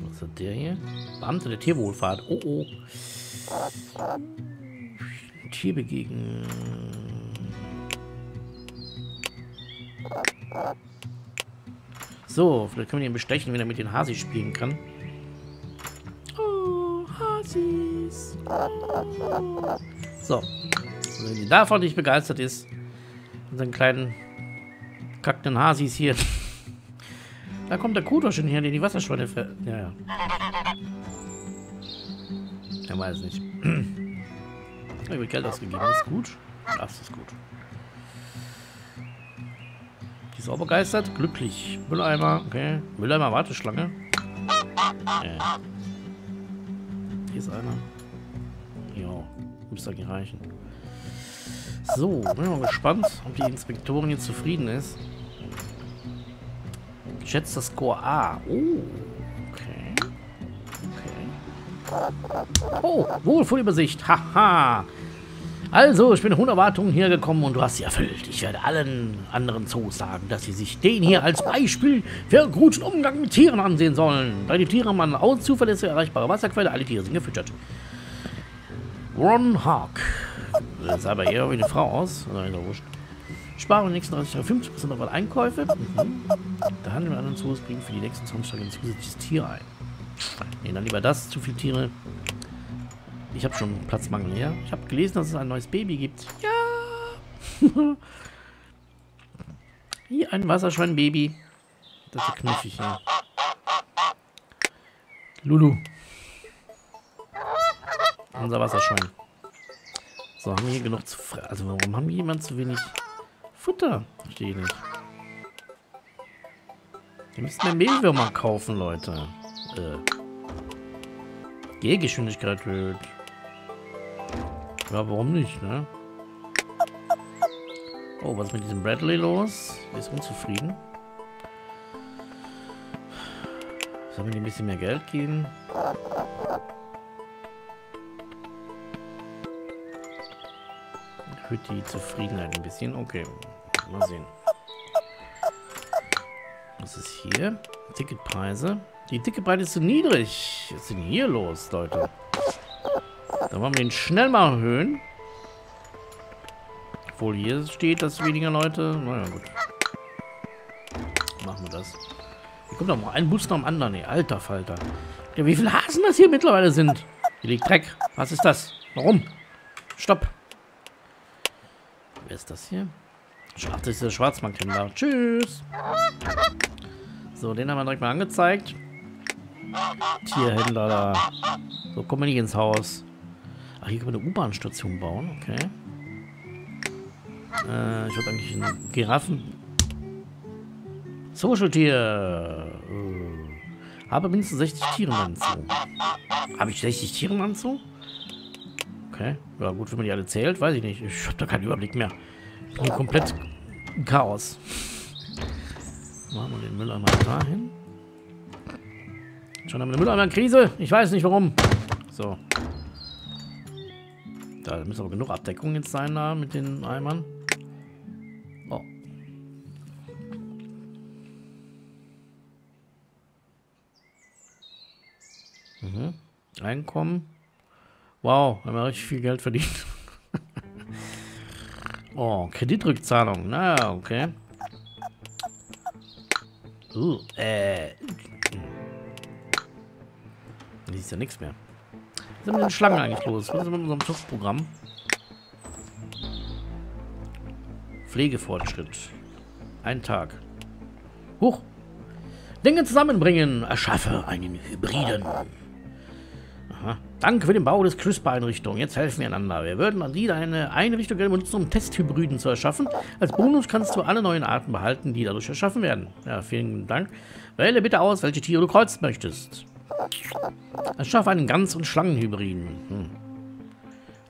Was hat der hier? Beamte der Tierwohlfahrt. Oh oh. Tier begegnen. So, vielleicht können wir ihn bestechen, wenn er mit den Hasis spielen kann. Oh, Hasis. So. Wenn sie davon nicht begeistert ist, unseren kleinen kackenden Hasis hier. Da kommt der Kudo schon her, der die Wasserschweine fährt. Ja. Er weiß nicht. Ich habe Geld ausgegeben. Ist gut. Das ist gut. Die ist auch begeistert. Glücklich. Mülleimer. Okay. Mülleimer Warteschlange. Hier ist einer. Jo. Muss da nicht reichen. So. Bin ich mal gespannt, ob die Inspektorin jetzt zufrieden ist. Geschätzter Score A. Oh. Okay. Okay. Oh. Wohlfühlübersicht. Haha. Also, ich bin ohne Erwartungen hergekommen und du hast sie erfüllt. Ich werde allen anderen Zoos sagen, dass sie sich den hier als Beispiel für guten Umgang mit Tieren ansehen sollen. Deine Tiere haben eine zuverlässig erreichbare Wasserquelle, alle Tiere sind gefüttert. Ron Hawk. Das sah aber eher wie eine Frau aus. Nein, da wurscht. Sparen in den nächsten 30 Tagen 50% auf alle Einkäufe. Der Handel mit anderen Zoos bringt für die nächsten 20 Tage ein zusätzliches Tier ein. Nee, dann lieber das, zu viele Tiere. Ich habe schon Platzmangel hier. Ich habe gelesen, dass es ein neues Baby gibt. Ja! Hier ein Wasserschweinbaby. Das ist knuffig hier. Lulu. Unser Wasserschwein. So, haben wir hier genug zu fressen? Also, warum haben wir jemand zu wenig Futter? Verstehe ich nicht. Wir müssen mehr Mehlwürmer kaufen, Leute. Gehgeschwindigkeit erhöht. Ja, warum nicht, ne? Oh, was ist mit diesem Bradley los? Der ist unzufrieden. Soll mir ein bisschen mehr Geld geben? Erhöht die Zufriedenheit ein bisschen. Okay, mal sehen. Was ist hier? Ticketpreise. Die Ticketpreise ist zu niedrig. Was ist denn hier los, Leute? Dann wollen wir den schnell mal erhöhen. Obwohl hier steht, dass weniger Leute... Naja, gut. Machen wir das. Hier kommt doch mal ein Bus nach dem anderen. Ey. Alter Falter. Ja, wie viele Hasen das hier mittlerweile sind? Hier liegt Dreck. Was ist das? Warum? Stopp. Wer ist das hier? Ach, das ist der Schwarzmarkthändler. Tschüss. So, den haben wir direkt mal angezeigt. Tierhändler da. So, kommen wir nicht ins Haus. Ach, hier können wir eine U-Bahn-Station bauen. Okay. Ich wollte eigentlich einen Giraffen. Social-Tier. Habe mindestens 60 Tiere im Zoo. Habe ich 60 Tiere im Zoo? Okay. Ja, gut, wenn man die alle zählt, weiß ich nicht. Ich habe da keinen Überblick mehr. Ich bin komplett Chaos. Machen wir den Mülleimer da hin. Schon haben wir eine Mülleimer-Krise. Ich weiß nicht warum. So. Da müssen aber genug Abdeckung jetzt sein da mit den Eimern. Oh. Mhm. Einkommen. Wow, haben wir richtig viel Geld verdient. Oh, Kreditrückzahlung. Naja, okay. Das ist ja nichts mehr. Was sind mit den Schlangen eigentlich los? Was ist mit unserem Zuchtprogramm? Pflegefortschritt. Ein Tag. Huch! Dinge zusammenbringen. Erschaffe einen Hybriden. Aha. Danke für den Bau des CRISPR-Einrichtungen. Jetzt helfen wir einander. Wir würden an die eine Einrichtung benutzen, um Testhybriden zu erschaffen. Als Bonus kannst du alle neuen Arten behalten, die dadurch erschaffen werden. Ja, vielen Dank. Wähle bitte aus, welche Tiere du kreuzen möchtest. Erschaffe einen Gans- und Schlangenhybriden.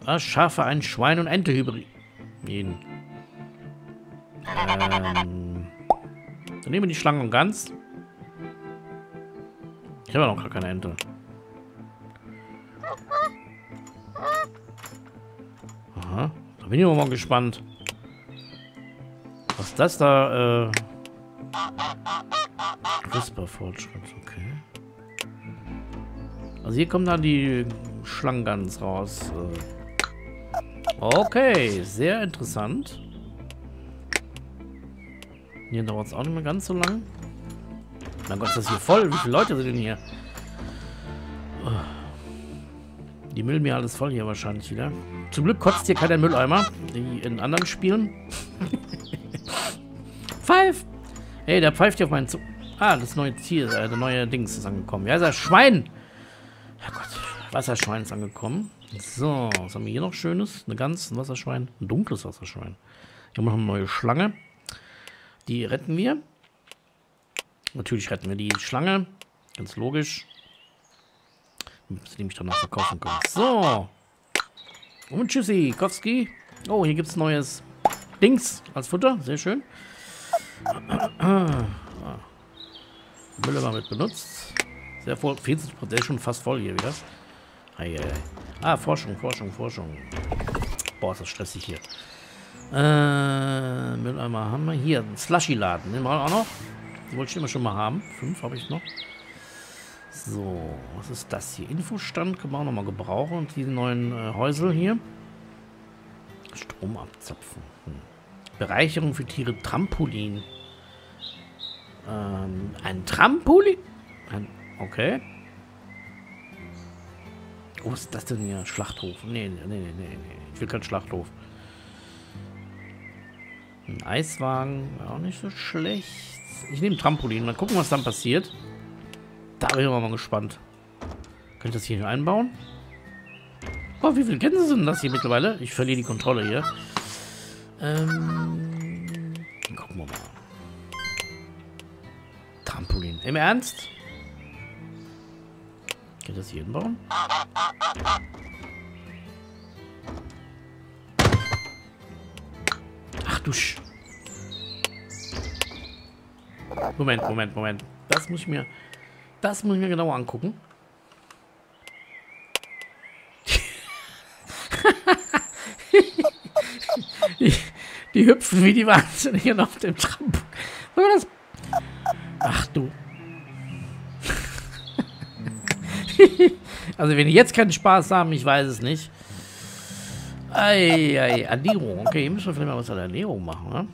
Erschaffe einen Schwein- und Entehybriden. Dann nehmen wir die Schlangen und Gans. Ich habe ja noch gar keine Ente. Aha, da bin ich mal gespannt. Was das da, CRISPR-Fortschritt, okay. Also hier kommen dann die Schlangengans raus. Okay, sehr interessant. Hier dauert es auch nicht mehr ganz so lang. Mein Gott, ist das hier voll? Wie viele Leute sind denn hier? Die Müllmeer ist voll hier wahrscheinlich wieder. Zum Glück kotzt hier keiner Mülleimer, die in anderen Spielen. Pfeif! Hey, der pfeift hier auf meinen Zug. Ah, das neue Tier, der neue Dings ist angekommen. Ja, ist das Schwein! Herrgott, Wasserschwein ist angekommen. So, was haben wir hier noch Schönes? Eine Gans, ein Wasserschwein, ein dunkles Wasserschwein. Hier haben wir noch eine neue Schlange. Die retten wir. Natürlich retten wir die Schlange. Ganz logisch. Müssen die mich doch noch verkaufen können. So. Und tschüssi, Kowski. Oh, hier gibt es neues Dings als Futter. Sehr schön. Müll war mit benutzt. Sehr voll. 40%. Der ist schon fast voll hier wieder. Ah, Forschung, Forschung, Forschung. Boah, ist das stressig hier. Mülleimer haben wir. Hier, einen Slushy-Laden. Den brauchen wir auch noch. Die wollte ich immer schon mal haben. 5 habe ich noch. So, was ist das hier? Infostand können wir auch nochmal gebrauchen. Und diese neuen Häusel hier. Strom abzapfen. Bereicherung für Tiere. Trampolin. Ein Trampolin? Okay. Oh, was ist das denn hier? Schlachthof. Nee. Ich will keinen Schlachthof. Ein Eiswagen. Auch nicht so schlecht. Ich nehme Trampolin. Mal gucken, was dann passiert. Da bin ich mal gespannt. Kann ich das hier einbauen? Boah, wie viele Gänse sind das hier mittlerweile? Ich verliere die Kontrolle hier. Gucken wir mal. Trampolin. Im Ernst? Kann ich das hier hinbauen? Ach du Sch... Moment. Das muss ich mir genauer angucken. Die hüpfen wie die Wahnsinnigen auf dem Trampolin. Ach du. Also wenn die jetzt keinen Spaß haben, ich weiß es nicht. Ernährung. Okay, hier müssen wir vielleicht mal was an der Ernährung machen, ne?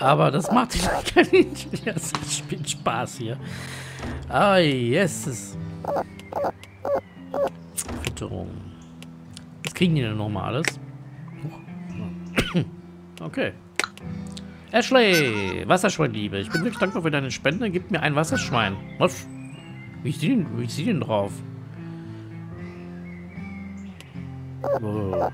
Aber das macht sich keinen Spaß hier. Yes. Fütterung. Was kriegen die denn nochmal alles? Okay. Ashley, Wasserschweinliebe. Ich bin wirklich dankbar für deine Spende. Gib mir ein Wasserschwein. Was? Wie ist die denn drauf? Na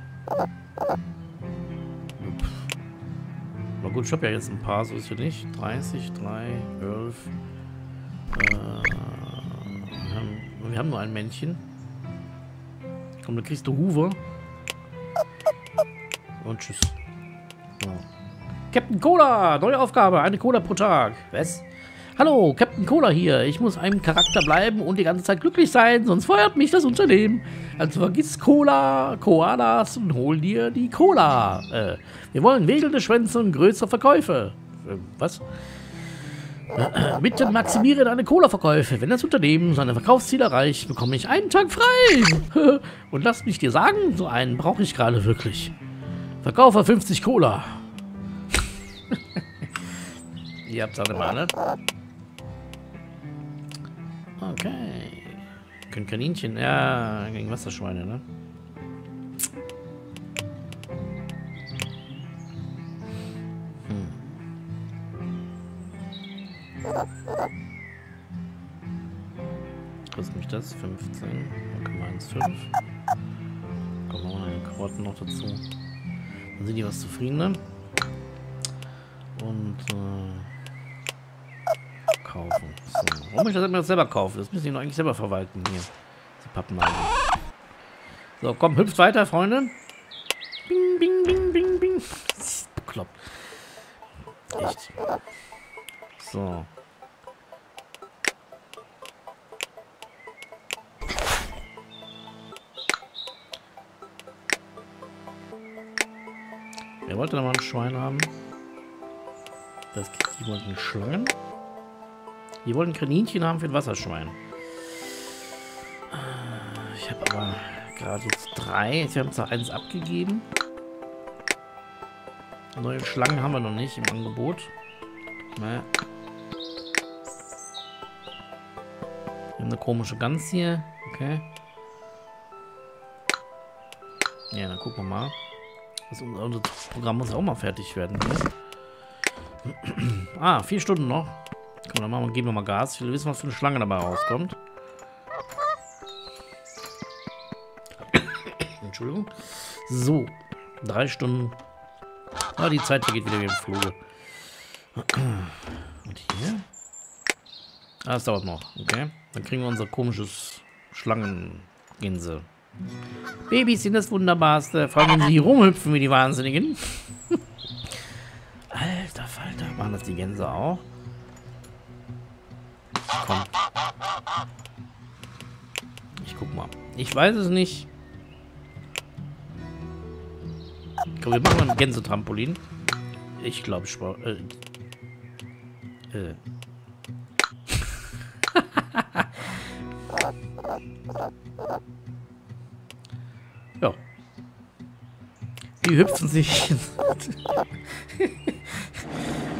gut, ich habe ja jetzt ein paar, so ist ja nicht. 30, 3, 11. Wir haben nur ein Männchen. Komm, dann kriegst du Hoover. Und tschüss. Ja. Captain Cola, neue Aufgabe, eine Cola pro Tag. Was? Hallo, Captain Cola hier. Ich muss einem Charakter bleiben und die ganze Zeit glücklich sein, sonst feuert mich das Unternehmen. Also vergiss Cola, Koalas und hol dir die Cola. Wir wollen wedelnde Schwänze und größere Verkäufe. Was? Bitte maximiere deine Cola-Verkäufe. Wenn das Unternehmen seine Verkaufsziele erreicht, bekomme ich einen Tag frei. Und lass mich dir sagen, so einen brauche ich gerade wirklich. Verkaufe 50 Cola. Ihr habt es auch immer, ne? Okay. Können Kaninchen, ja, gegen Wasserschweine, ne? Kostet mich das? 15. 1,15. Kommen wir mal eine Karotten noch dazu. Dann sind die was zufriedener. Und kaufen. So. Warum ich das immer selber kaufe? Das müssen die noch eigentlich selber verwalten hier. Die Pappenheim. So, komm, hüpft weiter, Freunde. Bing, bing, bing, bing, bing. Das ist bekloppt. Echt. So. Wer wollte nochmal ein Schwein haben? Das, die wollten Schlangen. Die wollten Kaninchen haben für ein Wasserschwein. Ich habe aber gerade jetzt 3. Wir haben zwar 1 abgegeben. Neue Schlangen haben wir noch nicht im Angebot. Naja. Wir haben eine komische Gans hier. Okay. Ja, dann gucken wir mal. Also, unser Programm muss auch mal fertig werden. Ah, 4 Stunden noch. Komm, dann machen wir, geben wir mal Gas. Ich will wissen, was für eine Schlange dabei rauskommt. Entschuldigung. So, 3 Stunden Ah, die Zeit vergeht wieder wie im Fluge. Und hier? Ah, das dauert noch. Okay. Dann kriegen wir unser komisches Schlangenginsel. Babys sind das Wunderbarste. Vor allem, wenn sie hier rumhüpfen wie die Wahnsinnigen. Alter Falter. Machen das die Gänse auch? Komm. Ich guck mal. Ich weiß es nicht. Komm, wir machen mal ein Gänsetrampolin. Ich glaube, ich brauche... ja. Die hüpfen sich.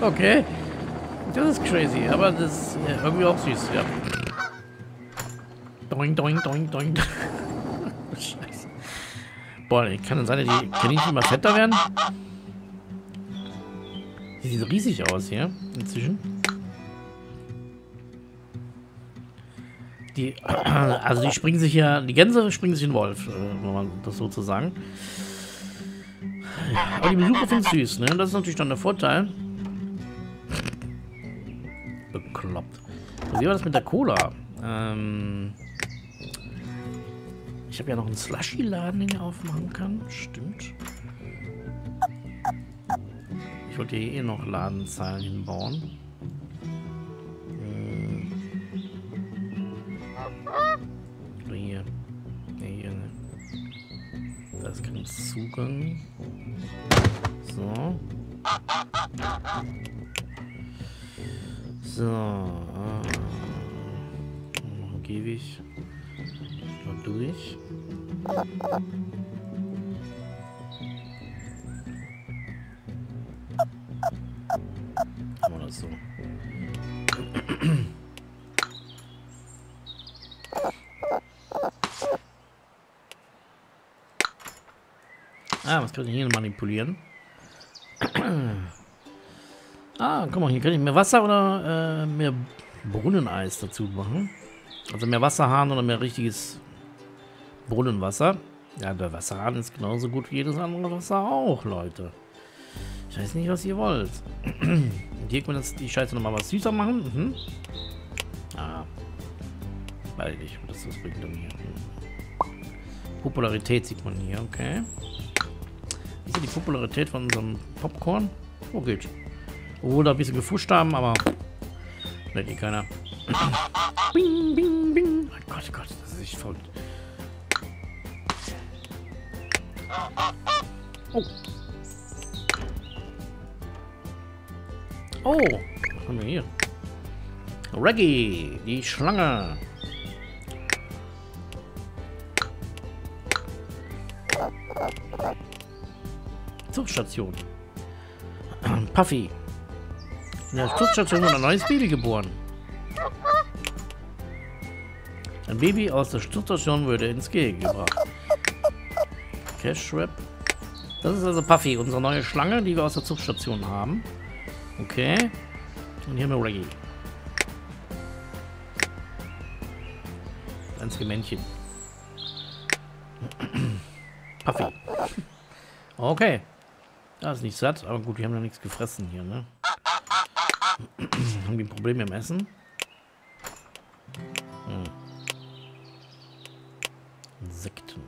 Okay. Das ist crazy, aber das ist irgendwie auch süß, ja. Doing, doing, doing, doing. Scheiße. Boah, kann das sein, die kann nicht immer fetter werden? Die sieht riesig aus hier inzwischen. Die, also die springen sich ja, die Gänse springen sich in den Wolf, wenn man das so zu sagen. Aber die Besucher finden es süß, ne? Das ist natürlich dann der Vorteil. Bekloppt. Wie war das mit der Cola? Ich habe ja noch einen Slushy-Laden, den ich aufmachen kann. Stimmt. Ich wollte hier eh noch Ladenzahlen hinbauen. Oder hier. Ne, hier. Da ist kein Zugang. So. So. Noch ein Gehweg. Noch durch. Oder so. Ah, was kann ich hier manipulieren? Ah, guck mal, hier kann ich mehr Wasser oder mehr Brunneneis dazu machen. Also mehr Wasserhahn oder mehr richtiges Brunnenwasser. Ja, der Wasserhahn ist genauso gut wie jedes andere Wasser auch, Leute. Ich weiß nicht, was ihr wollt. Und hier können wir das, die Scheiße nochmal was süßer machen. Mhm. Ah. Weiß ich nicht, das ist wirklich dumm hier. Popularität sieht man hier, okay. Wie ist die Popularität von unserem Popcorn? Oh, geht. Obwohl da ein bisschen gefuscht haben, aber... Nennt ihn keiner. Bing, bing, bing. Oh Gott, das ist echt voll. Oh. Oh, was haben wir hier? Reggie, die Schlange. Zuchtstation. Puffy. In der Zuchtstation wurde ein neues Baby geboren. Ein Baby aus der Zuchtstation würde ins Gehege gebracht. Cash Wrap. Das ist also Puffy, unsere neue Schlange, die wir aus der Zuchtstation haben. Okay. Und hier haben wir Reggie. Das einzige Männchen. Puffy. Okay. Das ist nicht satt, aber gut, die haben ja nichts gefressen hier, ne? Haben die ein Problem im Essen? Hm. Insekten.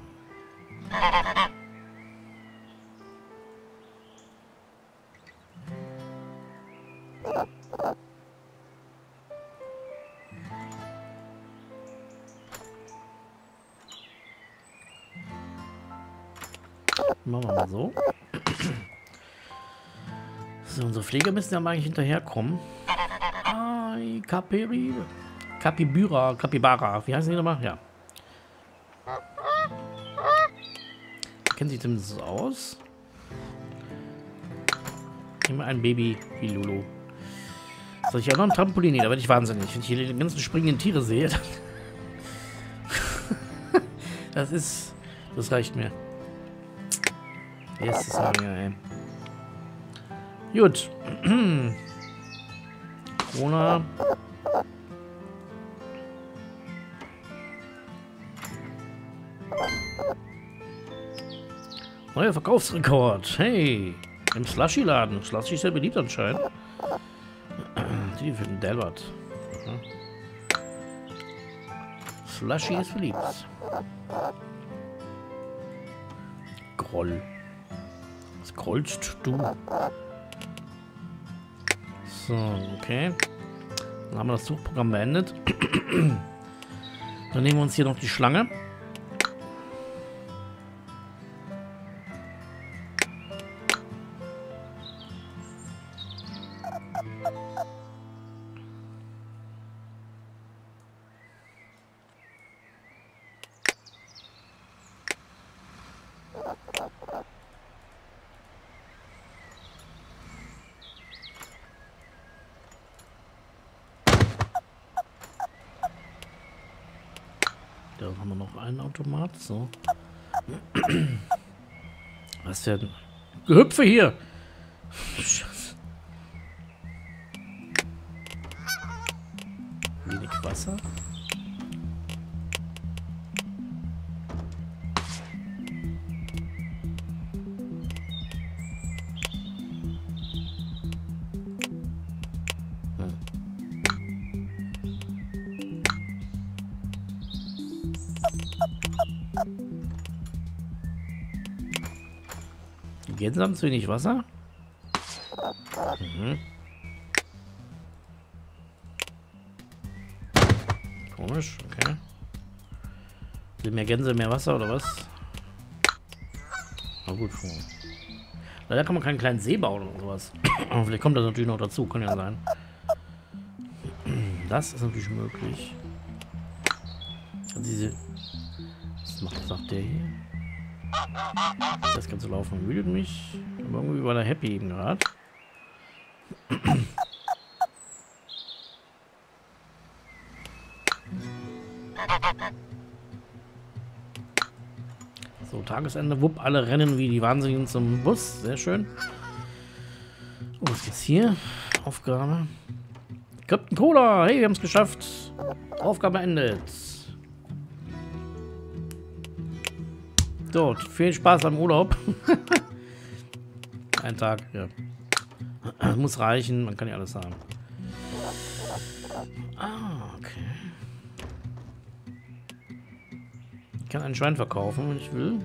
Machen wir mal so. So, unsere Pfleger müssen ja mal eigentlich hinterherkommen. Ai, Capiri. Capibira, Capibara. Wie heißen die nochmal? Ja. Kennen Sie zumindest aus? Immer ein Baby wie Lulu. Soll ich ja noch ein Trampolin nehmen? Da werde ich wahnsinnig. Wenn ich hier die ganzen springenden Tiere sehe, dann das ist... Das reicht mir. Yes, das haben wir, ey. Gut. Corona. Neuer Verkaufsrekord. Hey. Im Slushy-Laden. Slushy ist sehr beliebt anscheinend. Die finden Delbert. Mhm. Slushy ist beliebt. Groll. Was grollst du? So, okay. Dann haben wir das Suchprogramm beendet. Dann nehmen wir uns hier noch die Schlange. Da haben wir noch einen Automat. So. Was denn? Gehüpfe hier! Scheiße. Wenig Wasser. Jetzt haben sie wenig Wasser. Mhm. Komisch, okay. Sind mehr Gänse, mehr Wasser oder was? Na gut. Leider kann man keinen kleinen See bauen oder sowas. Vielleicht kommt das natürlich noch dazu, kann ja sein. Das ist natürlich möglich. Diese. Was macht der hier? Das ganze Laufen müdet mich. Aber irgendwie war der happy eben gerade. So, Tagesende. Wupp, alle rennen wie die Wahnsinnigen zum Bus. Sehr schön. Oh, was geht's hier? Aufgabe. Captain Cola. Hey, wir haben es geschafft. Aufgabe endet. So, viel Spaß am Urlaub. Ein Tag, ja. Muss reichen, man kann ja alles haben. Ah, okay. Ich kann ein Schwein verkaufen, wenn ich will.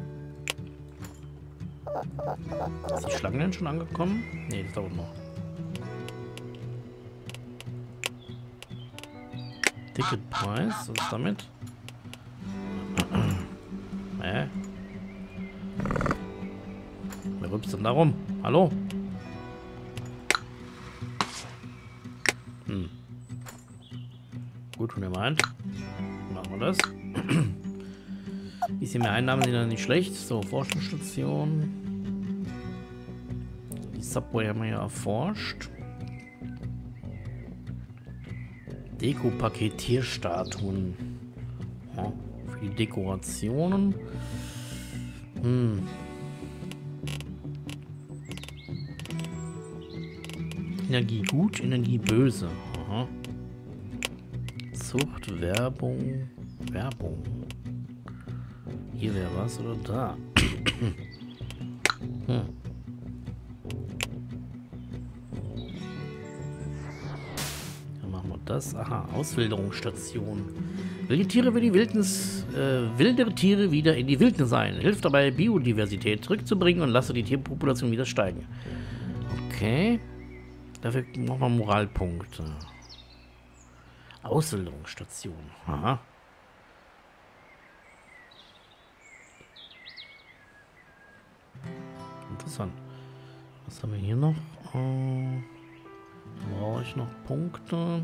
Ist die Schlange denn schon angekommen? Ne, das dauert noch. Ticketpreis, was ist damit? Wer rübst denn da rum? Hallo? Hm. Gut, wenn ihr meint. Machen wir das. Ist hier mehr Einnahmen, sind dann nicht schlecht. So, Forschungsstation. Die Subway haben wir ja erforscht. Deko-Paketierstatuen. Ja, für die Dekorationen. Hm. Energie gut, Energie böse. Aha. Zucht, Werbung, Werbung. Hier wäre was oder da. Hm. Dann machen wir das. Aha, Auswilderungsstation. Wilde Tiere will die Wildnis, wildere Tiere wieder in die Wildnis sein. Hilft dabei, Biodiversität zurückzubringen und lasse die Tierpopulation wieder steigen. Okay. Dafür brauchen wir Moralpunkte. Ausbildungsstation. Aha. Interessant. Was haben wir hier noch? Brauche ich noch Punkte?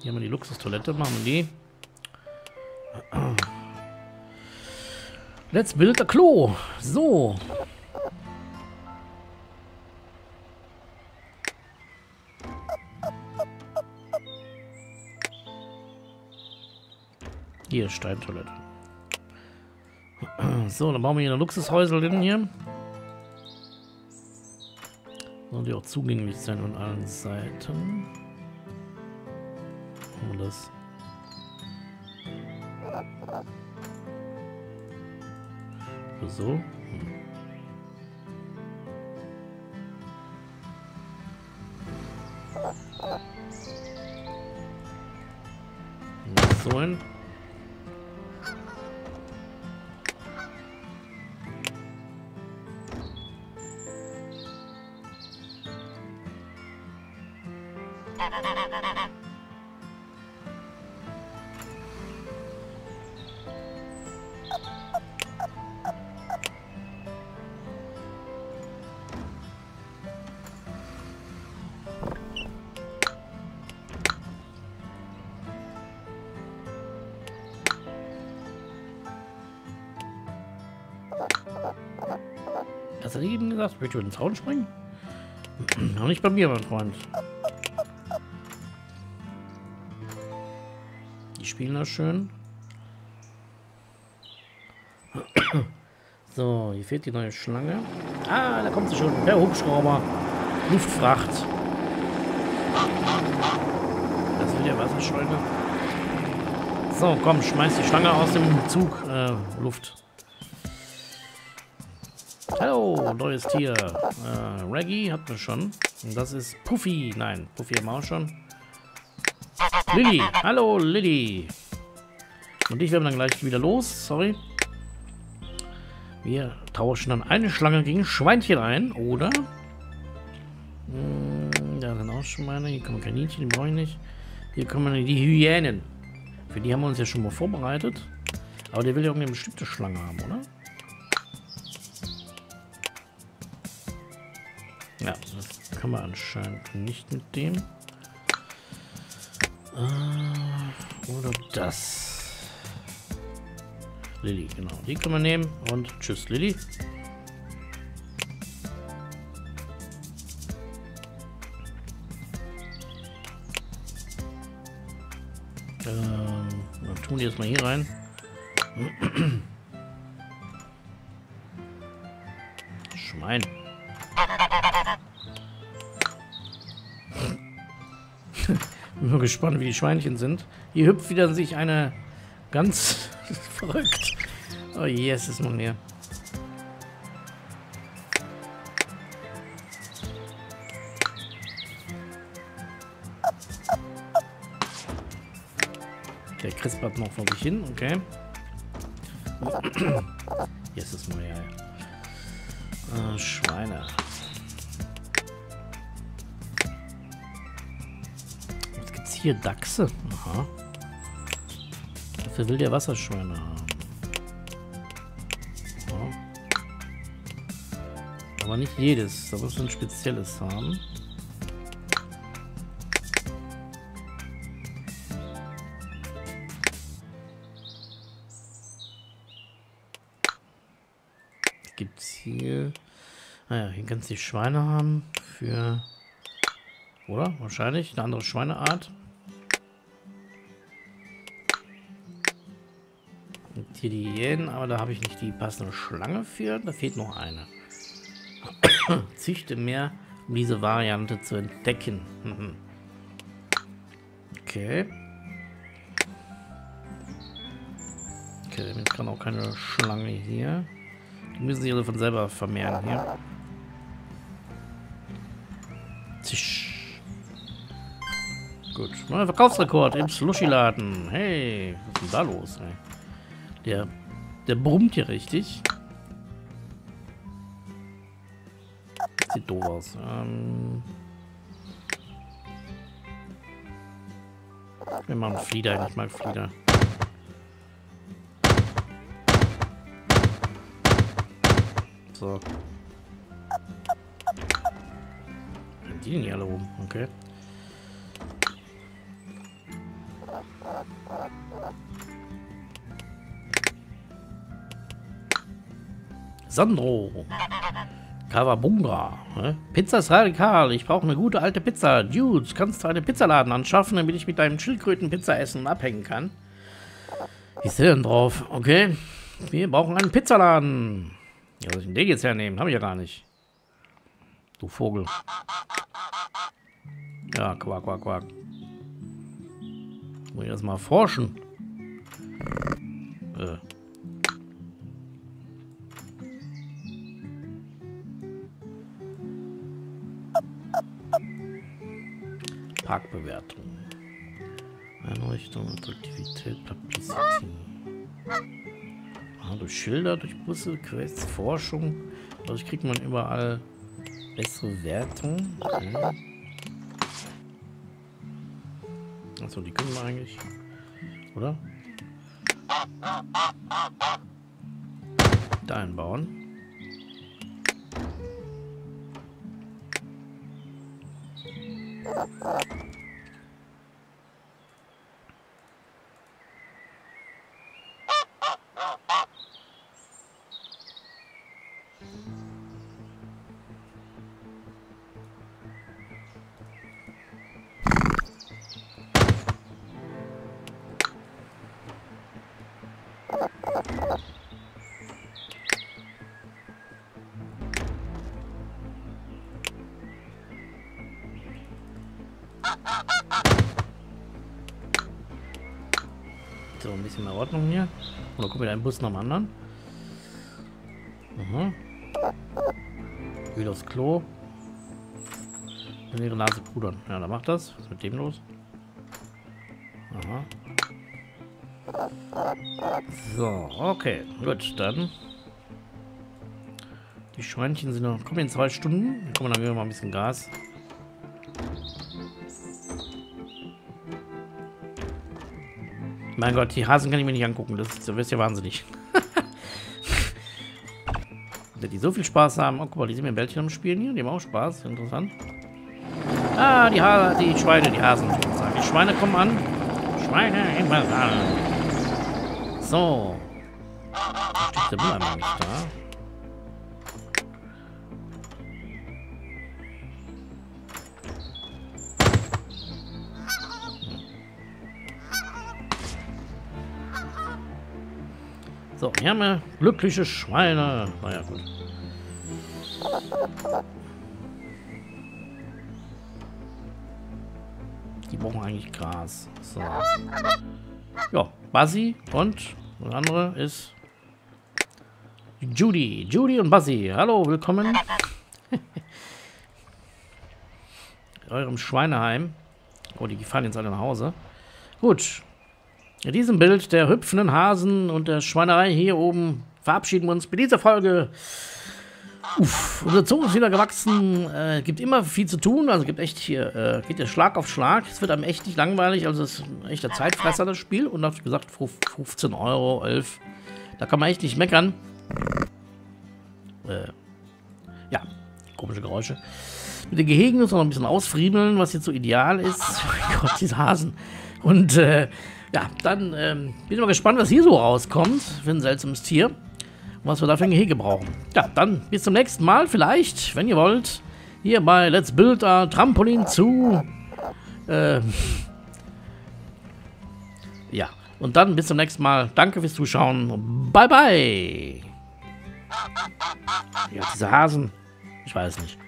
Hier haben wir die Luxustoilette. Machen wir die. Let's Build a Zoo. So. Hier, Steintoilette. So, dann bauen wir hier eine Luxushäusel hier. Soll die auch zugänglich sein von allen Seiten. Machen wir das. So. Noch so ein. Hast du eben gesagt, willst du in den Zaun springen? Noch nicht bei mir, mein Freund. Die spielen das schön. So, hier fehlt die neue Schlange. Ah, da kommt sie schon. Der Hubschrauber. Luftfracht. Das wird ja Wasserscheune. So, komm, schmeiß die Schlange aus dem Zug. Luft. Hallo, neues Tier. Reggie hatten wir schon. Und das ist Puffy. Nein, Puffy haben wir auch schon. Lilly. Hallo, Lilly. Und ich werde dann gleich wieder los. Sorry. Wir tauschen dann eine Schlange gegen Schweinchen ein, oder? Da sind auch Schweine. Hier kommen Kaninchen, die brauche ich nicht. Hier kommen die Hyänen. Für die haben wir uns ja schon mal vorbereitet. Aber der will ja auch eine bestimmte Schlange haben, oder? Ja, das kann man anscheinend nicht mit dem. Oder das. Lilly, genau. Die können wir nehmen. Und tschüss, Lilly. Dann tun die jetzt mal hier rein. Schwein. Ich bin gespannt, wie die Schweinchen sind. Hier hüpft wieder sich eine ganz verrückt. Oh yes, ist man hier. Der CRISPR hat noch vor sich hin, okay. Yes, ist man hier. Schweine. Hier Dachse. Aha. Dafür will der Wasserschweine haben. Ja. Aber nicht jedes. Da muss man ein spezielles haben. Gibt's hier. Naja, hier kannst du die Schweine haben. Für. Oder? Wahrscheinlich. Eine andere Schweineart. Hier die Hyänen, aber da habe ich nicht die passende Schlange für. Da fehlt noch eine. Züchte mehr, um diese Variante zu entdecken. Okay. Okay, damit kann auch keine Schlange hier. Die müssen sich also von selber vermehren hier. Tisch. Gut. Neuer Verkaufsrekord im Slushy-Laden. Hey, was ist denn da los, ey? Der brummt hier richtig. Sieht doof aus. Wir machen Flieder, ich mag Flieder. So. Die sind hier alle oben, okay. Sandro. Kawabunga. Pizza ist radikal. Ich brauche eine gute alte Pizza. Dudes, kannst du einen Pizzaladen anschaffen, damit ich mit deinem Schildkröten-Pizza essen und abhängen kann? Wie ist der denn drauf? Okay. Wir brauchen einen Pizzaladen. Ja, soll ich den jetzt hernehmen? Hab ich ja gar nicht. Du Vogel. Ja, quack, quack, quack. Muss ich das mal forschen? Parkbewertung. Einrichtung, Attraktivität, Publicity. Ah, durch Schilder, durch Busse, Quests, Forschung. Dadurch kriegt man überall bessere Wertung. Okay. Achso, die können wir eigentlich. Oder? Da einbauen. So, ein bisschen mehr Ordnung hier. Oder guck mal, ein Bus nach dem anderen. Aha. Wieder aufs Klo. In ihre Nase pudern. Ja, da macht das. Was ist mit dem los? Aha. So, okay. Gut, dann. Die Schweinchen sind noch. Kommen in 2 Stunden. Dann kommen wir dann mal ein bisschen Gas. Mein Gott, die Hasen kann ich mir nicht angucken. Das ist ja wahnsinnig. Dass die so viel Spaß haben. Oh, guck mal, die sind mir ein Bällchen am Spielen hier. Die haben auch Spaß. Interessant. Ah, die Schweine, die Hasen. Die Schweine kommen an. Schweine immer an. So. Steht der Müll einmal nicht da? So, hier haben wir glückliche Schweine. Na ja, gut. Die brauchen eigentlich Gras. So. Ja, Buzzy und das andere ist Judy. Judy und Buzzy. Hallo, willkommen. In eurem Schweineheim. Oh, die fahren jetzt alle nach Hause. Gut. In diesem Bild der hüpfenden Hasen und der Schweinerei hier oben verabschieden wir uns bei dieser Folge. Uff, unser Zoo ist wieder gewachsen. Gibt immer viel zu tun. Also gibt echt hier, geht der Schlag auf Schlag. Es wird einem echt nicht langweilig. Also es ist ein echter Zeitfresser, das Spiel. Und da habe ich gesagt, 15 Euro, 11. Da kann man echt nicht meckern. Ja, komische Geräusche. Mit den Gehegen müssen wir noch ein bisschen ausfriemeln, was jetzt so ideal ist. Oh Gott, diese Hasen. Und, ja, dann bin ich mal gespannt, was hier so rauskommt für ein seltsames Tier und was wir dafür ein Gehege brauchen. Ja, dann bis zum nächsten Mal vielleicht, wenn ihr wollt, hier bei Let's Build a Trampolin zu. Ja, und dann bis zum nächsten Mal. Danke fürs Zuschauen. Bye, bye. Ja, diese Hasen, ich weiß nicht.